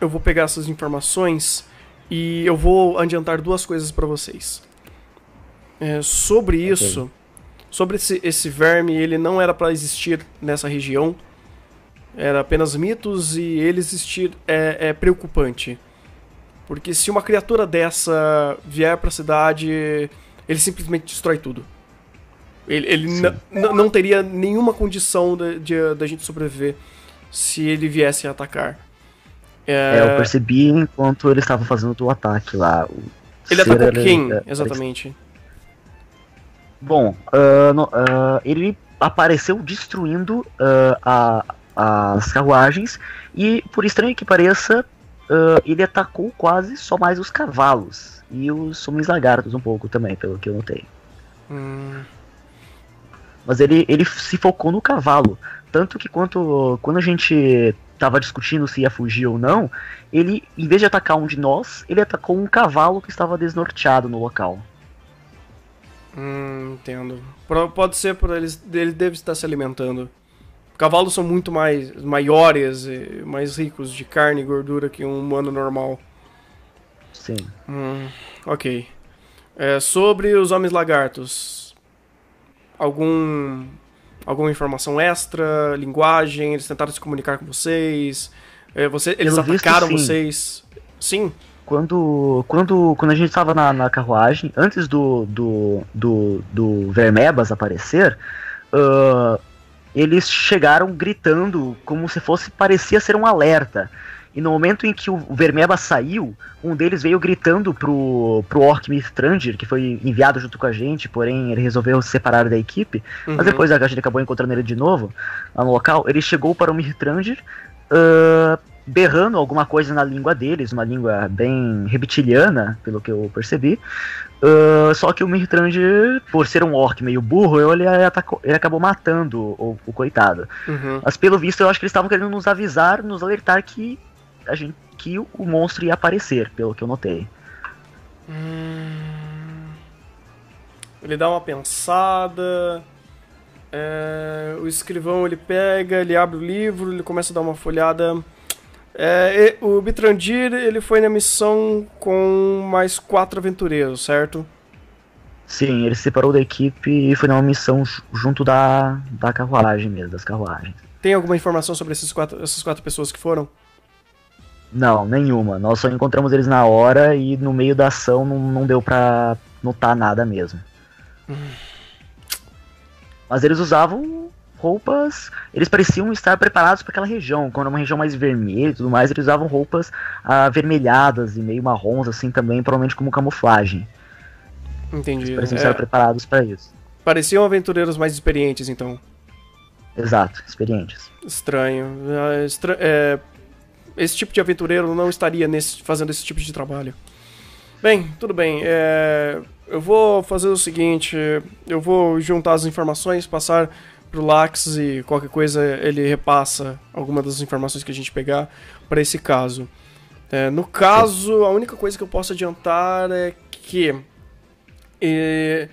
Eu vou pegar essas informações e eu vou adiantar duas coisas pra vocês. É, sobre isso, okay. sobre esse, esse verme, ele não era pra existir nessa região. Era apenas mitos e ele existir é, é preocupante. Porque se uma criatura dessa vier pra cidade, ele simplesmente destrói tudo. Ele, ele não teria nenhuma condição da de, de, de gente sobreviver se ele viesse a atacar. É... É, eu percebi enquanto ele estava fazendo o ataque lá. O ele atacou era... quem, exatamente? Bom, uh, no, uh, ele apareceu destruindo uh, a, as carruagens e, por estranho que pareça... Uh, ele atacou quase só mais os cavalos e os homens lagartos um pouco também, pelo que eu notei. Hum. Mas ele, ele se focou no cavalo, tanto que quanto, quando a gente estava discutindo se ia fugir ou não, ele, em vez de atacar um de nós, ele atacou um cavalo que estava desnorteado no local. Hum, entendo. Pode ser por eles, ele deve estar se alimentando. Cavalos são muito mais maiores e mais ricos de carne e gordura que um humano normal. Sim. Hum, ok. É, sobre os homens lagartos, algum alguma informação extra, linguagem? Eles tentaram se comunicar com vocês? É, você, eles atacaram visto, sim. vocês? Sim. Quando, quando, quando a gente estava na, na carruagem, antes do do, do, do Vermebas aparecer, uh, eles chegaram gritando como se fosse, parecia ser um alerta. E no momento em que o Vermeba saiu, um deles veio gritando pro, pro orc Mithrandir, que foi enviado junto com a gente, porém ele resolveu se separar da equipe. Uhum. Mas depois a gente acabou encontrando ele de novo lá no local. Ele chegou para o Mithrandir, uh, berrando alguma coisa na língua deles, uma língua bem reptiliana, pelo que eu percebi. Uh, só que o Mithrandir, por ser um orc meio burro, ele, atacou, ele acabou matando o, o coitado. Uhum. Mas pelo visto eu acho que eles estavam querendo nos avisar, nos alertar que, a gente, que o monstro ia aparecer, pelo que eu notei. Hum... Ele dá uma pensada... É... O escrivão ele pega, ele abre o livro, ele começa a dar uma folhada... É, o Mithrandir, ele foi na missão com mais quatro aventureiros, certo? Sim, ele se separou da equipe e foi numa missão junto da, da carruagem mesmo, das carruagens. Tem alguma informação sobre esses quatro, essas quatro pessoas que foram? Não, nenhuma. Nós só encontramos eles na hora e no meio da ação não, não deu pra notar nada mesmo. Hum. Mas eles usavam... roupas, eles pareciam estar preparados para aquela região, quando era uma região mais vermelha e tudo mais, eles usavam roupas avermelhadas e meio marrons assim também, provavelmente como camuflagem. Entendi. Eles pareciam é... estar preparados para isso. Pareciam aventureiros mais experientes, então. Exato, experientes. Estranho. Estra... É... Esse tipo de aventureiro não estaria nesse... fazendo esse tipo de trabalho. Bem, tudo bem. É... Eu vou fazer o seguinte, eu vou juntar as informações, passar... pro Lax e qualquer coisa ele repassa alguma das informações que a gente pegar para esse caso. É, no caso, a única coisa que eu posso adiantar é que é,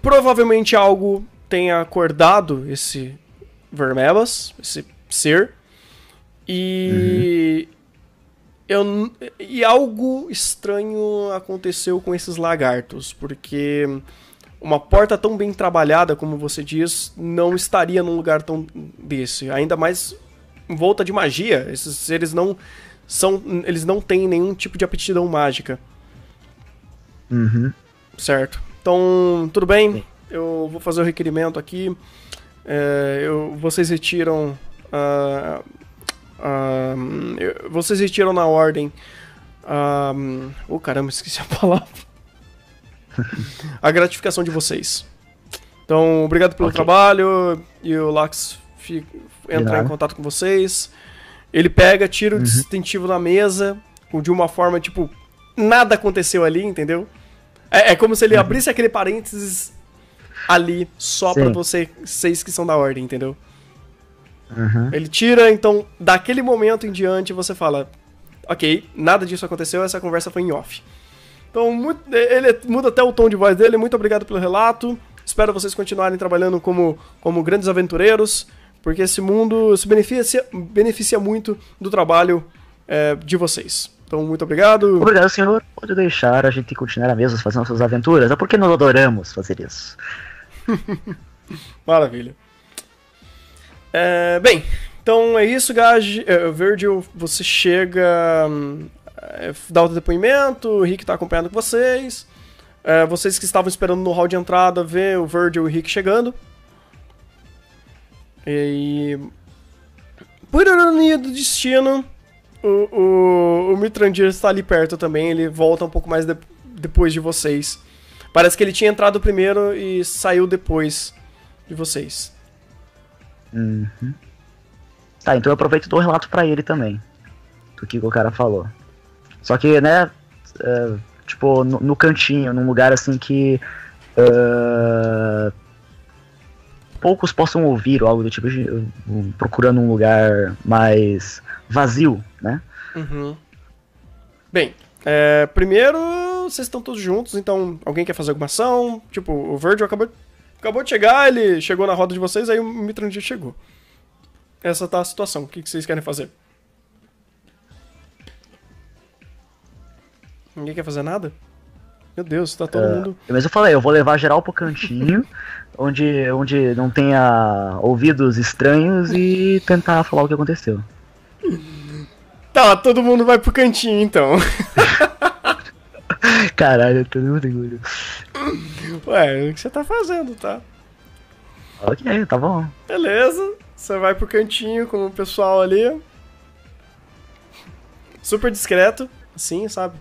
provavelmente algo tenha acordado esse Vermebas, esse ser, e, uhum. eu, e algo estranho aconteceu com esses lagartos, porque uma porta tão bem trabalhada, como você diz, não estaria num lugar tão desse, ainda mais em volta de magia. Esses seres não... São, eles não têm nenhum tipo de aptidão mágica. Uhum. Certo. Então, tudo bem. Eu vou fazer o requerimento aqui. É, eu, vocês retiram... Uh, uh, eu, vocês retiram na ordem... Uh, oh, caramba, esqueci a palavra. A gratificação de vocês. Então, obrigado pelo okay. trabalho. E o Lax fica, entra em contato com vocês. Ele pega, tira o uhum. distintivo da mesa, de uma forma, tipo, nada aconteceu ali, entendeu? É, é como se ele uhum. abrisse aquele parênteses ali, só Sim. pra você, vocês que são da ordem, entendeu? Uhum. Ele tira, então, daquele momento em diante, você fala, ok, nada disso aconteceu, essa conversa foi em off. Então, muito, ele muda até o tom de voz dele, muito obrigado pelo relato, espero vocês continuarem trabalhando como, como grandes aventureiros, porque esse mundo se beneficia, beneficia muito do trabalho é, de vocês. Então, muito obrigado. Obrigado, senhor. Pode deixar a gente continuar a mesa fazendo nossas aventuras. É porque nós adoramos fazer isso. Maravilha. É, bem, então é isso, Gage. É, Virgil, você chega, é, dá o depoimento, o Rick está acompanhando com vocês. É, vocês que estavam esperando no hall de entrada, vê o Virgil e o Rick chegando. E por ironia do destino, o, o, o Mithrandir está ali perto também, ele volta um pouco mais de, depois de vocês. Parece que ele tinha entrado primeiro e saiu depois de vocês. Uhum. Tá, então eu aproveito e dou um relato pra ele também, do que o cara falou. Só que, né, é, tipo, no, no cantinho, num lugar assim que... Uh, poucos possam ouvir, ou algo do tipo, de, procurando um lugar mais vazio, né? Uhum. Bem, é, primeiro, vocês estão todos juntos, então alguém quer fazer alguma ação? Tipo, o Virgil acabou, acabou de chegar, ele chegou na roda de vocês, aí o Mithrandir chegou. Essa tá a situação, o que, que vocês querem fazer? Ninguém quer fazer nada? Meu Deus, tá todo uh, mundo... Mas eu falei, eu vou levar geral pro cantinho, onde, onde não tenha ouvidos estranhos e tentar falar o que aconteceu. Tá, todo mundo vai pro cantinho, então. Caralho, eu tô no orgulho. Ué, o que você tá fazendo, tá? Ok, tá bom. Beleza, você vai pro cantinho com o pessoal ali. Super discreto, assim, sabe?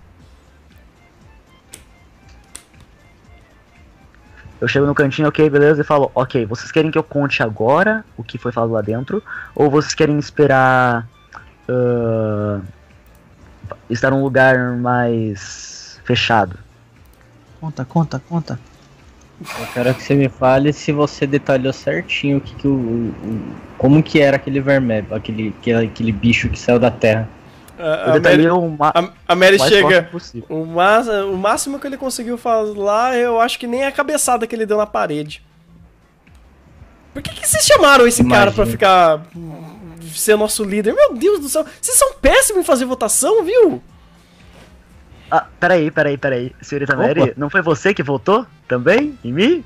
Eu chego no cantinho, ok, beleza, e falo, ok, vocês querem que eu conte agora o que foi falado lá dentro? Ou vocês querem esperar uh, estar num lugar mais fechado? Conta, conta, conta. Eu quero que você me fale se você detalhou certinho o que, que o, o, como que era aquele Vermebas, aquele, aquele, aquele bicho que saiu da terra. Uh, a, Mary, o a, a Mary chega o, o máximo que ele conseguiu falar, eu acho que nem a cabeçada que ele deu na parede. Por que, que vocês chamaram esse Imagina. cara pra ficar ser nosso líder? Meu Deus do céu, vocês são péssimos em fazer votação, viu? Ah, peraí, peraí, peraí, senhorita Opa. Mary, não foi você que votou também? Em mim?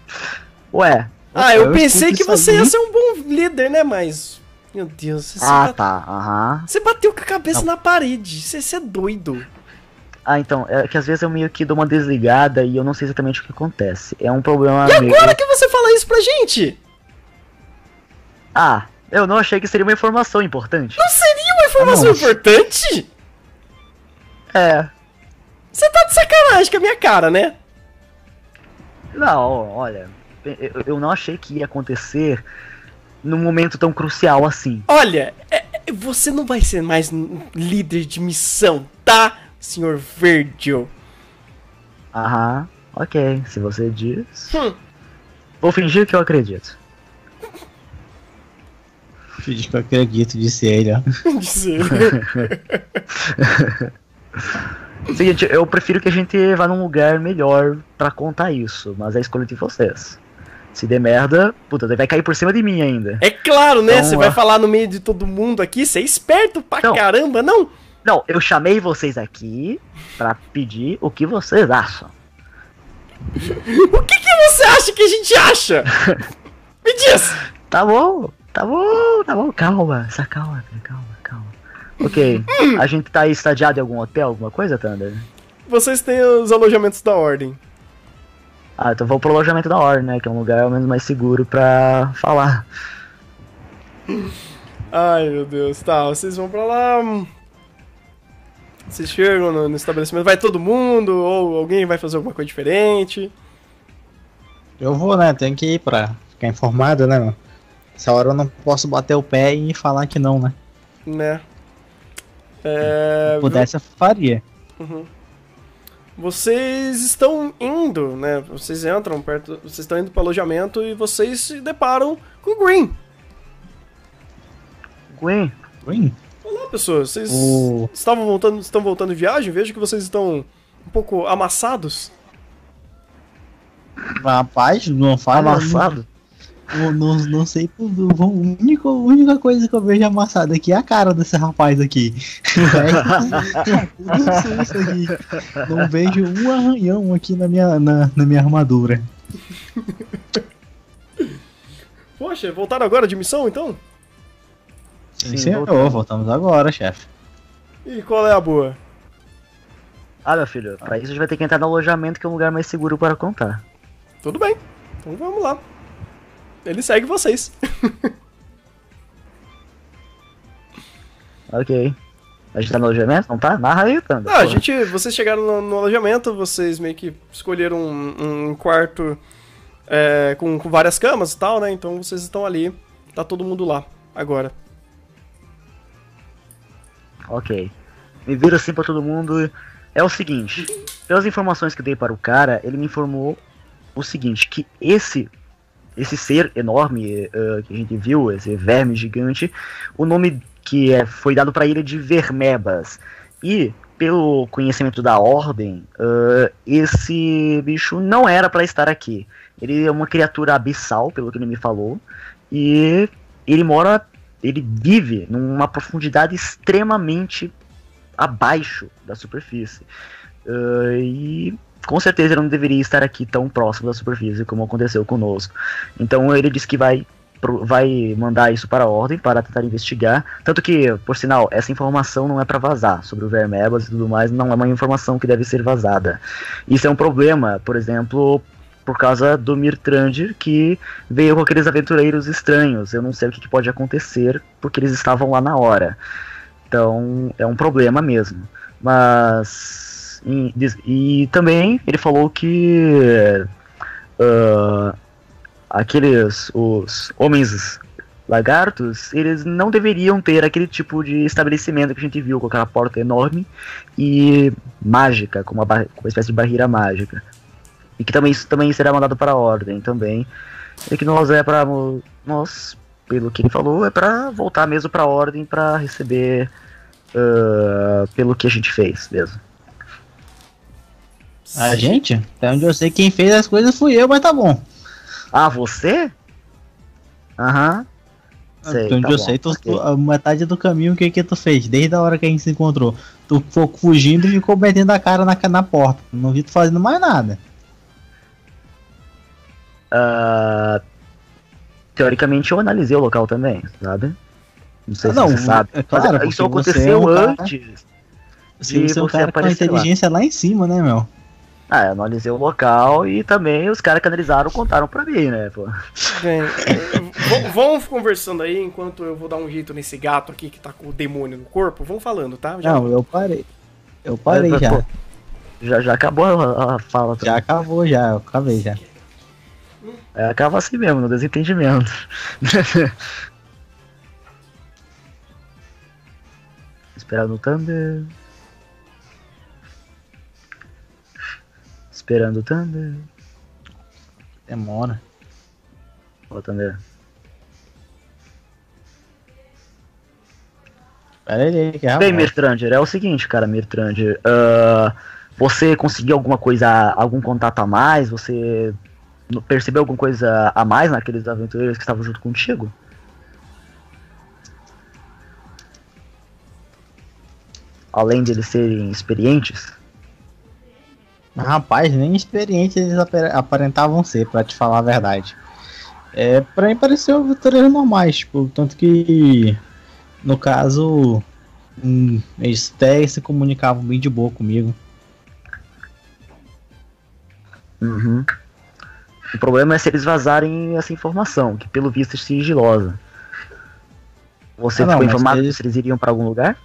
Ué. Ah, eu, eu pensei que você ia ser um bom líder, né, mas... Meu Deus, você Ah, bate... tá, aham. Você bateu com a cabeça não. na parede, você, você é doido. Ah, então, é que às vezes eu meio que dou uma desligada e eu não sei exatamente o que acontece. É um problema E meio... agora que você fala isso pra gente? Ah, eu não achei que seria uma informação importante. Não seria uma informação ah, importante? É. Você tá de sacanagem com a minha cara, né? Não, olha, eu, eu não achei que ia acontecer... num momento tão crucial assim. Olha, é, você não vai ser mais líder de missão, tá, senhor Virgil? Aham, ok, se você diz. Hum. Vou fingir que eu acredito. Ele diz que eu acredito, disse ele. Disse ele. Seguinte, eu prefiro que a gente vá num lugar melhor pra contar isso, mas é a escolha de vocês. Se der merda, puta, vai cair por cima de mim ainda. É claro, né? Você então, vai uh... falar no meio de todo mundo aqui, você é esperto pra não. caramba, não? Não, eu chamei vocês aqui pra pedir o que vocês acham. O que que você acha que a gente acha? Me diz! Tá bom, tá bom, tá bom, calma, só calma, calma, calma. Ok, hum. a gente tá aí estagiado em algum hotel, alguma coisa, Thunder? Vocês têm os alojamentos da Ordem. Ah, então vou pro alojamento da Ordem, né? Que é um lugar ao menos mais seguro pra falar. Ai, meu Deus. Tá, vocês vão pra lá. Vocês chegam no, no estabelecimento. Vai todo mundo? Ou alguém vai fazer alguma coisa diferente? Eu vou, né? Tenho que ir pra ficar informado, né, mano? Essa hora eu não posso bater o pé e falar que não, né? Né. É... Se pudesse, eu faria. Uhum. Vocês estão indo, né? Vocês entram perto. Vocês estão indo para o alojamento e vocês se deparam com o Green. Green? Green? Olá, pessoas. Vocês o... estavam voltando, estão voltando de viagem? Vejo que vocês estão um pouco amassados. Rapaz, não fala amassado. Não, não, não sei tudo. A única, única coisa que eu vejo amassada aqui é a cara desse rapaz aqui. Não, isso aqui. Não vejo um arranhão aqui na minha, na, na minha armadura. Poxa, voltaram agora de missão então? Sim, senhor, voltamos. voltamos agora, chefe. E qual é a boa? Ah, meu filho, pra isso a gente vai ter que entrar no alojamento, que é um lugar mais seguro para contar. Tudo bem, então vamos lá. Ele segue vocês. Ok. A gente tá no alojamento? Não tá? Narra aí, Thunder. Ah, a gente, vocês chegaram no, no alojamento, vocês meio que escolheram um, um quarto é, com, com várias camas e tal, né? Então vocês estão ali, tá todo mundo lá, agora. Ok. Me vira assim pra todo mundo. É o seguinte, pelas informações que eu dei para o cara, ele me informou o seguinte, que esse... Esse ser enorme uh, que a gente viu, esse verme gigante, o nome que é, foi dado para ele é de Vermebas. E, pelo conhecimento da Ordem, uh, esse bicho não era para estar aqui. Ele é uma criatura abissal, pelo que ele me falou, e ele mora, ele vive numa profundidade extremamente abaixo da superfície. Uh, e... Com certeza ele não deveria estar aqui tão próximo da superfície como aconteceu conosco. Então ele disse que vai, vai mandar isso para a Ordem para tentar investigar. Tanto que, por sinal, essa informação não é para vazar sobre o Vermebas e tudo mais. Não é uma informação que deve ser vazada. Isso é um problema, por exemplo, por causa do Mithrandir, que veio com aqueles aventureiros estranhos. Eu não sei o que pode acontecer porque eles estavam lá na hora. Então é um problema mesmo. Mas... E, e também ele falou que uh, aqueles, os homens lagartos, eles não deveriam ter aquele tipo de estabelecimento que a gente viu, com aquela porta enorme e mágica, com uma, com uma espécie de barreira mágica. E que também, isso também será mandado para a Ordem também. E que nós é para nós, pelo que ele falou, é para voltar mesmo para a Ordem para receber uh, pelo que a gente fez mesmo. A gente? Até onde eu sei, quem fez as coisas fui eu, mas tá bom. Ah, você? Aham. Uhum. Até onde tá eu bom. sei, tu, okay. tu, a metade do caminho que que tu fez, desde a hora que a gente se encontrou. Tu ficou fugindo e ficou metendo a cara na, na porta. Não vi tu fazendo mais nada. Uh, teoricamente eu analisei o local também, sabe? Não sei ah, se não, você sabe. É claro, mas, isso aconteceu você é um antes. Se você é um cara com a inteligência lá. lá em cima, né, meu? Ah, eu analisei o local e também os caras que analisaram contaram pra mim, né, pô? Bem, vamos conversando aí enquanto eu vou dar um jeito nesse gato aqui que tá com o demônio no corpo. Vão falando, tá? Já... Não, eu parei. Eu parei eu, já. Pô, já. Já acabou a, a fala. Já acabou, já. Eu acabei, já. É, acaba assim mesmo, no desentendimento. Esperando o Thunder... Esperando o Thunder. Demora. Ó, Thunder. Pera aí, que é bem, Mithrandir, é o seguinte, cara, Mithrandir, uh, você conseguiu alguma coisa, algum contato a mais? Você percebeu alguma coisa a mais naqueles aventureiros que estavam junto contigo? Além deles serem experientes? Rapaz, nem experientes eles aparentavam ser, pra te falar a verdade. É, pra mim pareceu aventureiros normais, tipo, tanto que... No caso, hum, eles até se comunicavam bem de boa comigo. Uhum. O problema é se eles vazarem essa informação, que pelo visto é sigilosa. Você ah, ficou não, informado eles... que eles iriam pra algum lugar?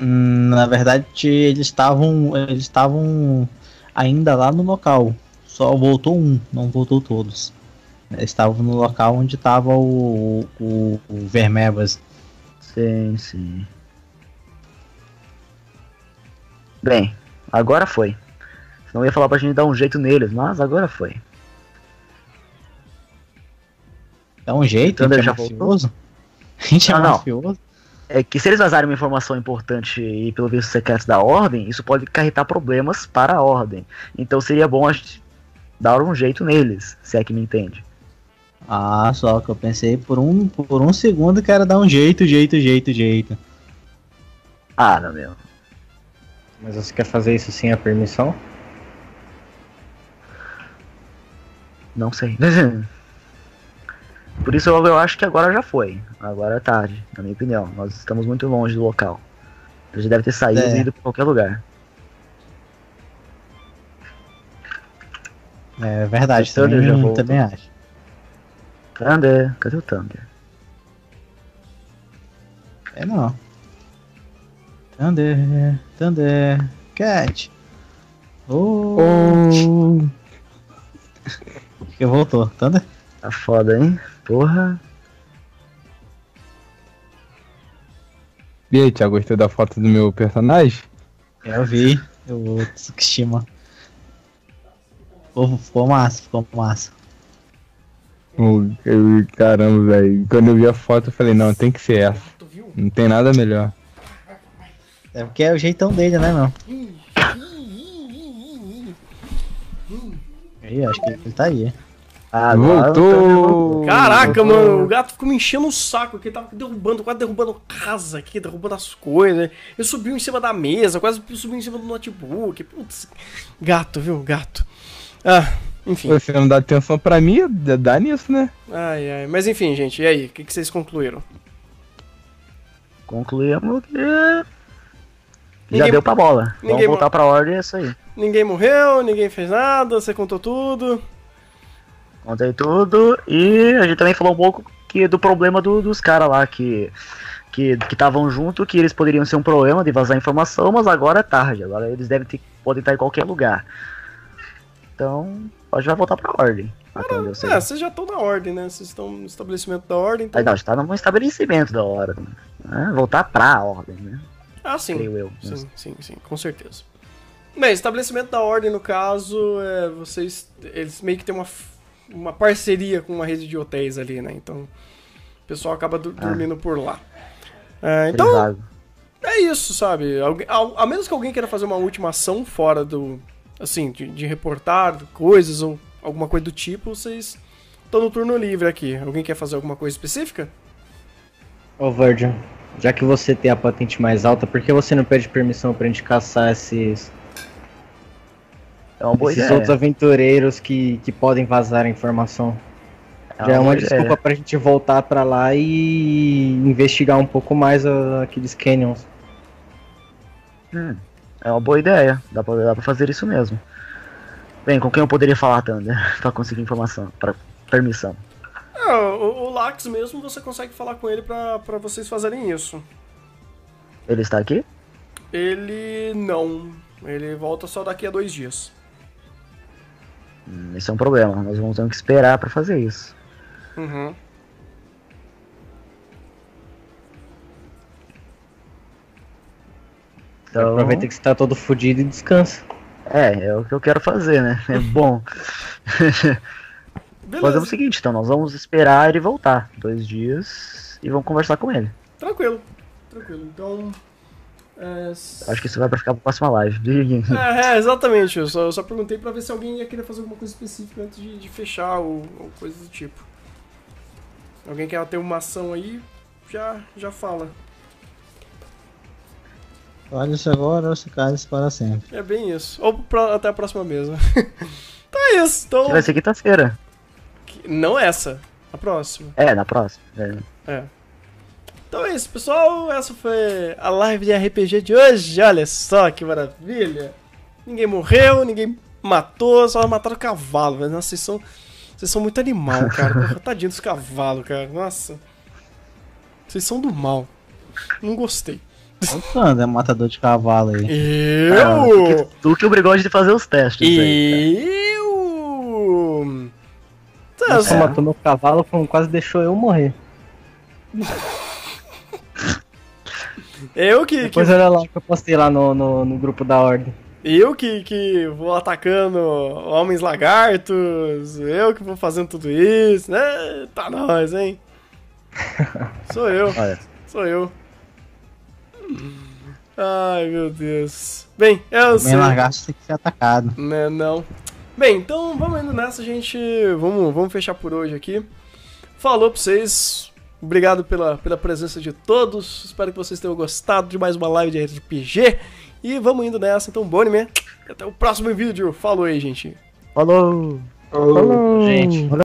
Hum, na verdade, eles estavam eles estavam ainda lá no local. Só voltou um, não voltou todos. Eles estavam no local onde estava o, o, o Vermebas. Sim, sim. Bem, agora foi. Senão eu ia falar pra gente dar um jeito neles, mas agora foi. Dá um jeito? Então, a gente é mafioso? A gente é mafioso? É que se eles vazarem uma informação importante e pelo visto secreto da ordem, isso pode acarretar problemas para a ordem. Então seria bom a gente dar um jeito neles, se é que me entende. Ah, só que eu pensei por um, por um segundo que era dar um jeito, jeito, jeito, jeito. Ah, não, meu. Mas você quer fazer isso sem a permissão? Não sei. Por isso eu, eu acho que agora já foi. Agora é tarde, na minha opinião. Nós estamos muito longe do local. Ele deve ter saído é. e ido pra qualquer lugar. É verdade, eu também, já vou... também acho. Thunder, cadê o Thunder? É não. Thunder, Thunder, Cat. Oh. oh. Que voltou, Thunder? Tá foda, hein? Porra. E aí, Thiago, gostou da foto do meu personagem? Eu vi, eu estima. Pô, ficou massa, ficou massa. Caramba, velho. Quando eu vi a foto eu falei, não, tem que ser essa. Não tem nada melhor. É porque é o jeitão dele, né, não? Ih, acho que ele tá aí. Ah, voltou! Caraca, mano, o gato ficou me enchendo o saco aqui. Ele tava derrubando, quase derrubando casa aqui, derrubando as coisas. Eu subi em cima da mesa, quase subi em cima do notebook. Putz, gato, viu, gato. Ah... Enfim. Você não dá atenção pra mim, dá nisso, né? Ai, ai. Mas enfim, gente, e aí? O que, que vocês concluíram? Concluímos que... Ninguém já deu pra bola. Ninguém Vamos voltar pra ordem, é isso aí. Ninguém morreu, ninguém fez nada, você contou tudo. Contei tudo e a gente também falou um pouco que do problema do, dos caras lá que... Que estavam junto, que eles poderiam ser um problema de vazar informação, mas agora é tarde. Agora eles devem ter, podem estar em qualquer lugar. Então... Pode já voltar pra ordem. Ah, é, vocês já estão na ordem, né? Vocês estão no estabelecimento da ordem. Então... Aí, não, a gente tá no estabelecimento da ordem. Né? Voltar pra ordem, né? Ah, sim. Creio eu. Sim, sim, sim, sim, com certeza. Bem, estabelecimento da ordem, no caso, é, vocês. Eles meio que têm uma, uma parceria com uma rede de hotéis ali, né? Então, o pessoal acaba do, ah. dormindo por lá. É, então. Privado. É isso, sabe? Algu a, a menos que alguém queira fazer uma última ação fora do. Assim, de, de reportar coisas ou alguma coisa do tipo, vocês estão no turno livre aqui. Alguém quer fazer alguma coisa específica? Ô, Virgil, já que você tem a patente mais alta, por que você não pede permissão pra gente caçar esses... É uma boa esses ideia. Outros aventureiros que, que podem vazar a informação? É uma já é uma desculpa ideia. Pra gente voltar pra lá e investigar um pouco mais a, aqueles canyons. Hum... É uma boa ideia, dá pra, dá pra fazer isso mesmo. Bem, com quem eu poderia falar, Thunder, pra conseguir informação, pra permissão? É, o, o Lax mesmo, você consegue falar com ele pra, pra vocês fazerem isso. Ele está aqui? Ele não, ele volta só daqui a dois dias. Hum, isso é um problema, nós vamos ter que esperar pra fazer isso. Uhum. Então... Aproveita que você tá todo fodido e descansa. É, é o que eu quero fazer, né? É bom. Fazemos o seguinte, então. Nós vamos esperar ele voltar. Dois dias e vamos conversar com ele. Tranquilo. Tranquilo, então... É... Acho que isso vai pra ficar pra próxima live. É, é exatamente. Eu só, eu só perguntei pra ver se alguém ia querer fazer alguma coisa específica antes de, de fechar ou, ou coisa do tipo. Alguém quer ter uma ação aí, já, já fala. Olha-se agora, ou se cale-se para sempre. É bem isso. Ou pra, até a próxima mesa. Então é isso. Então... Vai ser quinta-feira. Não essa. A próxima. É, na próxima. É. É. Então é isso, pessoal. Essa foi a live de R P G de hoje. Olha só que maravilha. Ninguém morreu, ninguém matou, só mataram o cavalo. Mas, nossa, vocês são, vocês são muito animal, cara. Tadinho dos cavalos, cara. Nossa. Vocês são do mal. Não gostei. Voltando, é matador de cavalo aí. Eu! Ah, tu que obrigou a gente a fazer os testes. Eu! Tá, você matou meu cavalo, quase deixou eu morrer. Eu que... Depois que... olha lá que eu postei lá no, no, no grupo da Ordem. Eu que, que vou atacando homens lagartos, eu que vou fazendo tudo isso, né? Tá nós, hein? Sou eu, olha. Sou eu. Ai, meu Deus. Bem, eu sei. O lagarto tem que ser atacado. Né, não. Bem, então vamos indo nessa, gente. Vamos, vamos fechar por hoje aqui. Falou pra vocês... Obrigado pela, pela presença de todos. Espero que vocês tenham gostado de mais uma live de R P G. E vamos indo nessa. Então, bom anime. Até o próximo vídeo. Falou aí, gente. Falou. Falou, gente.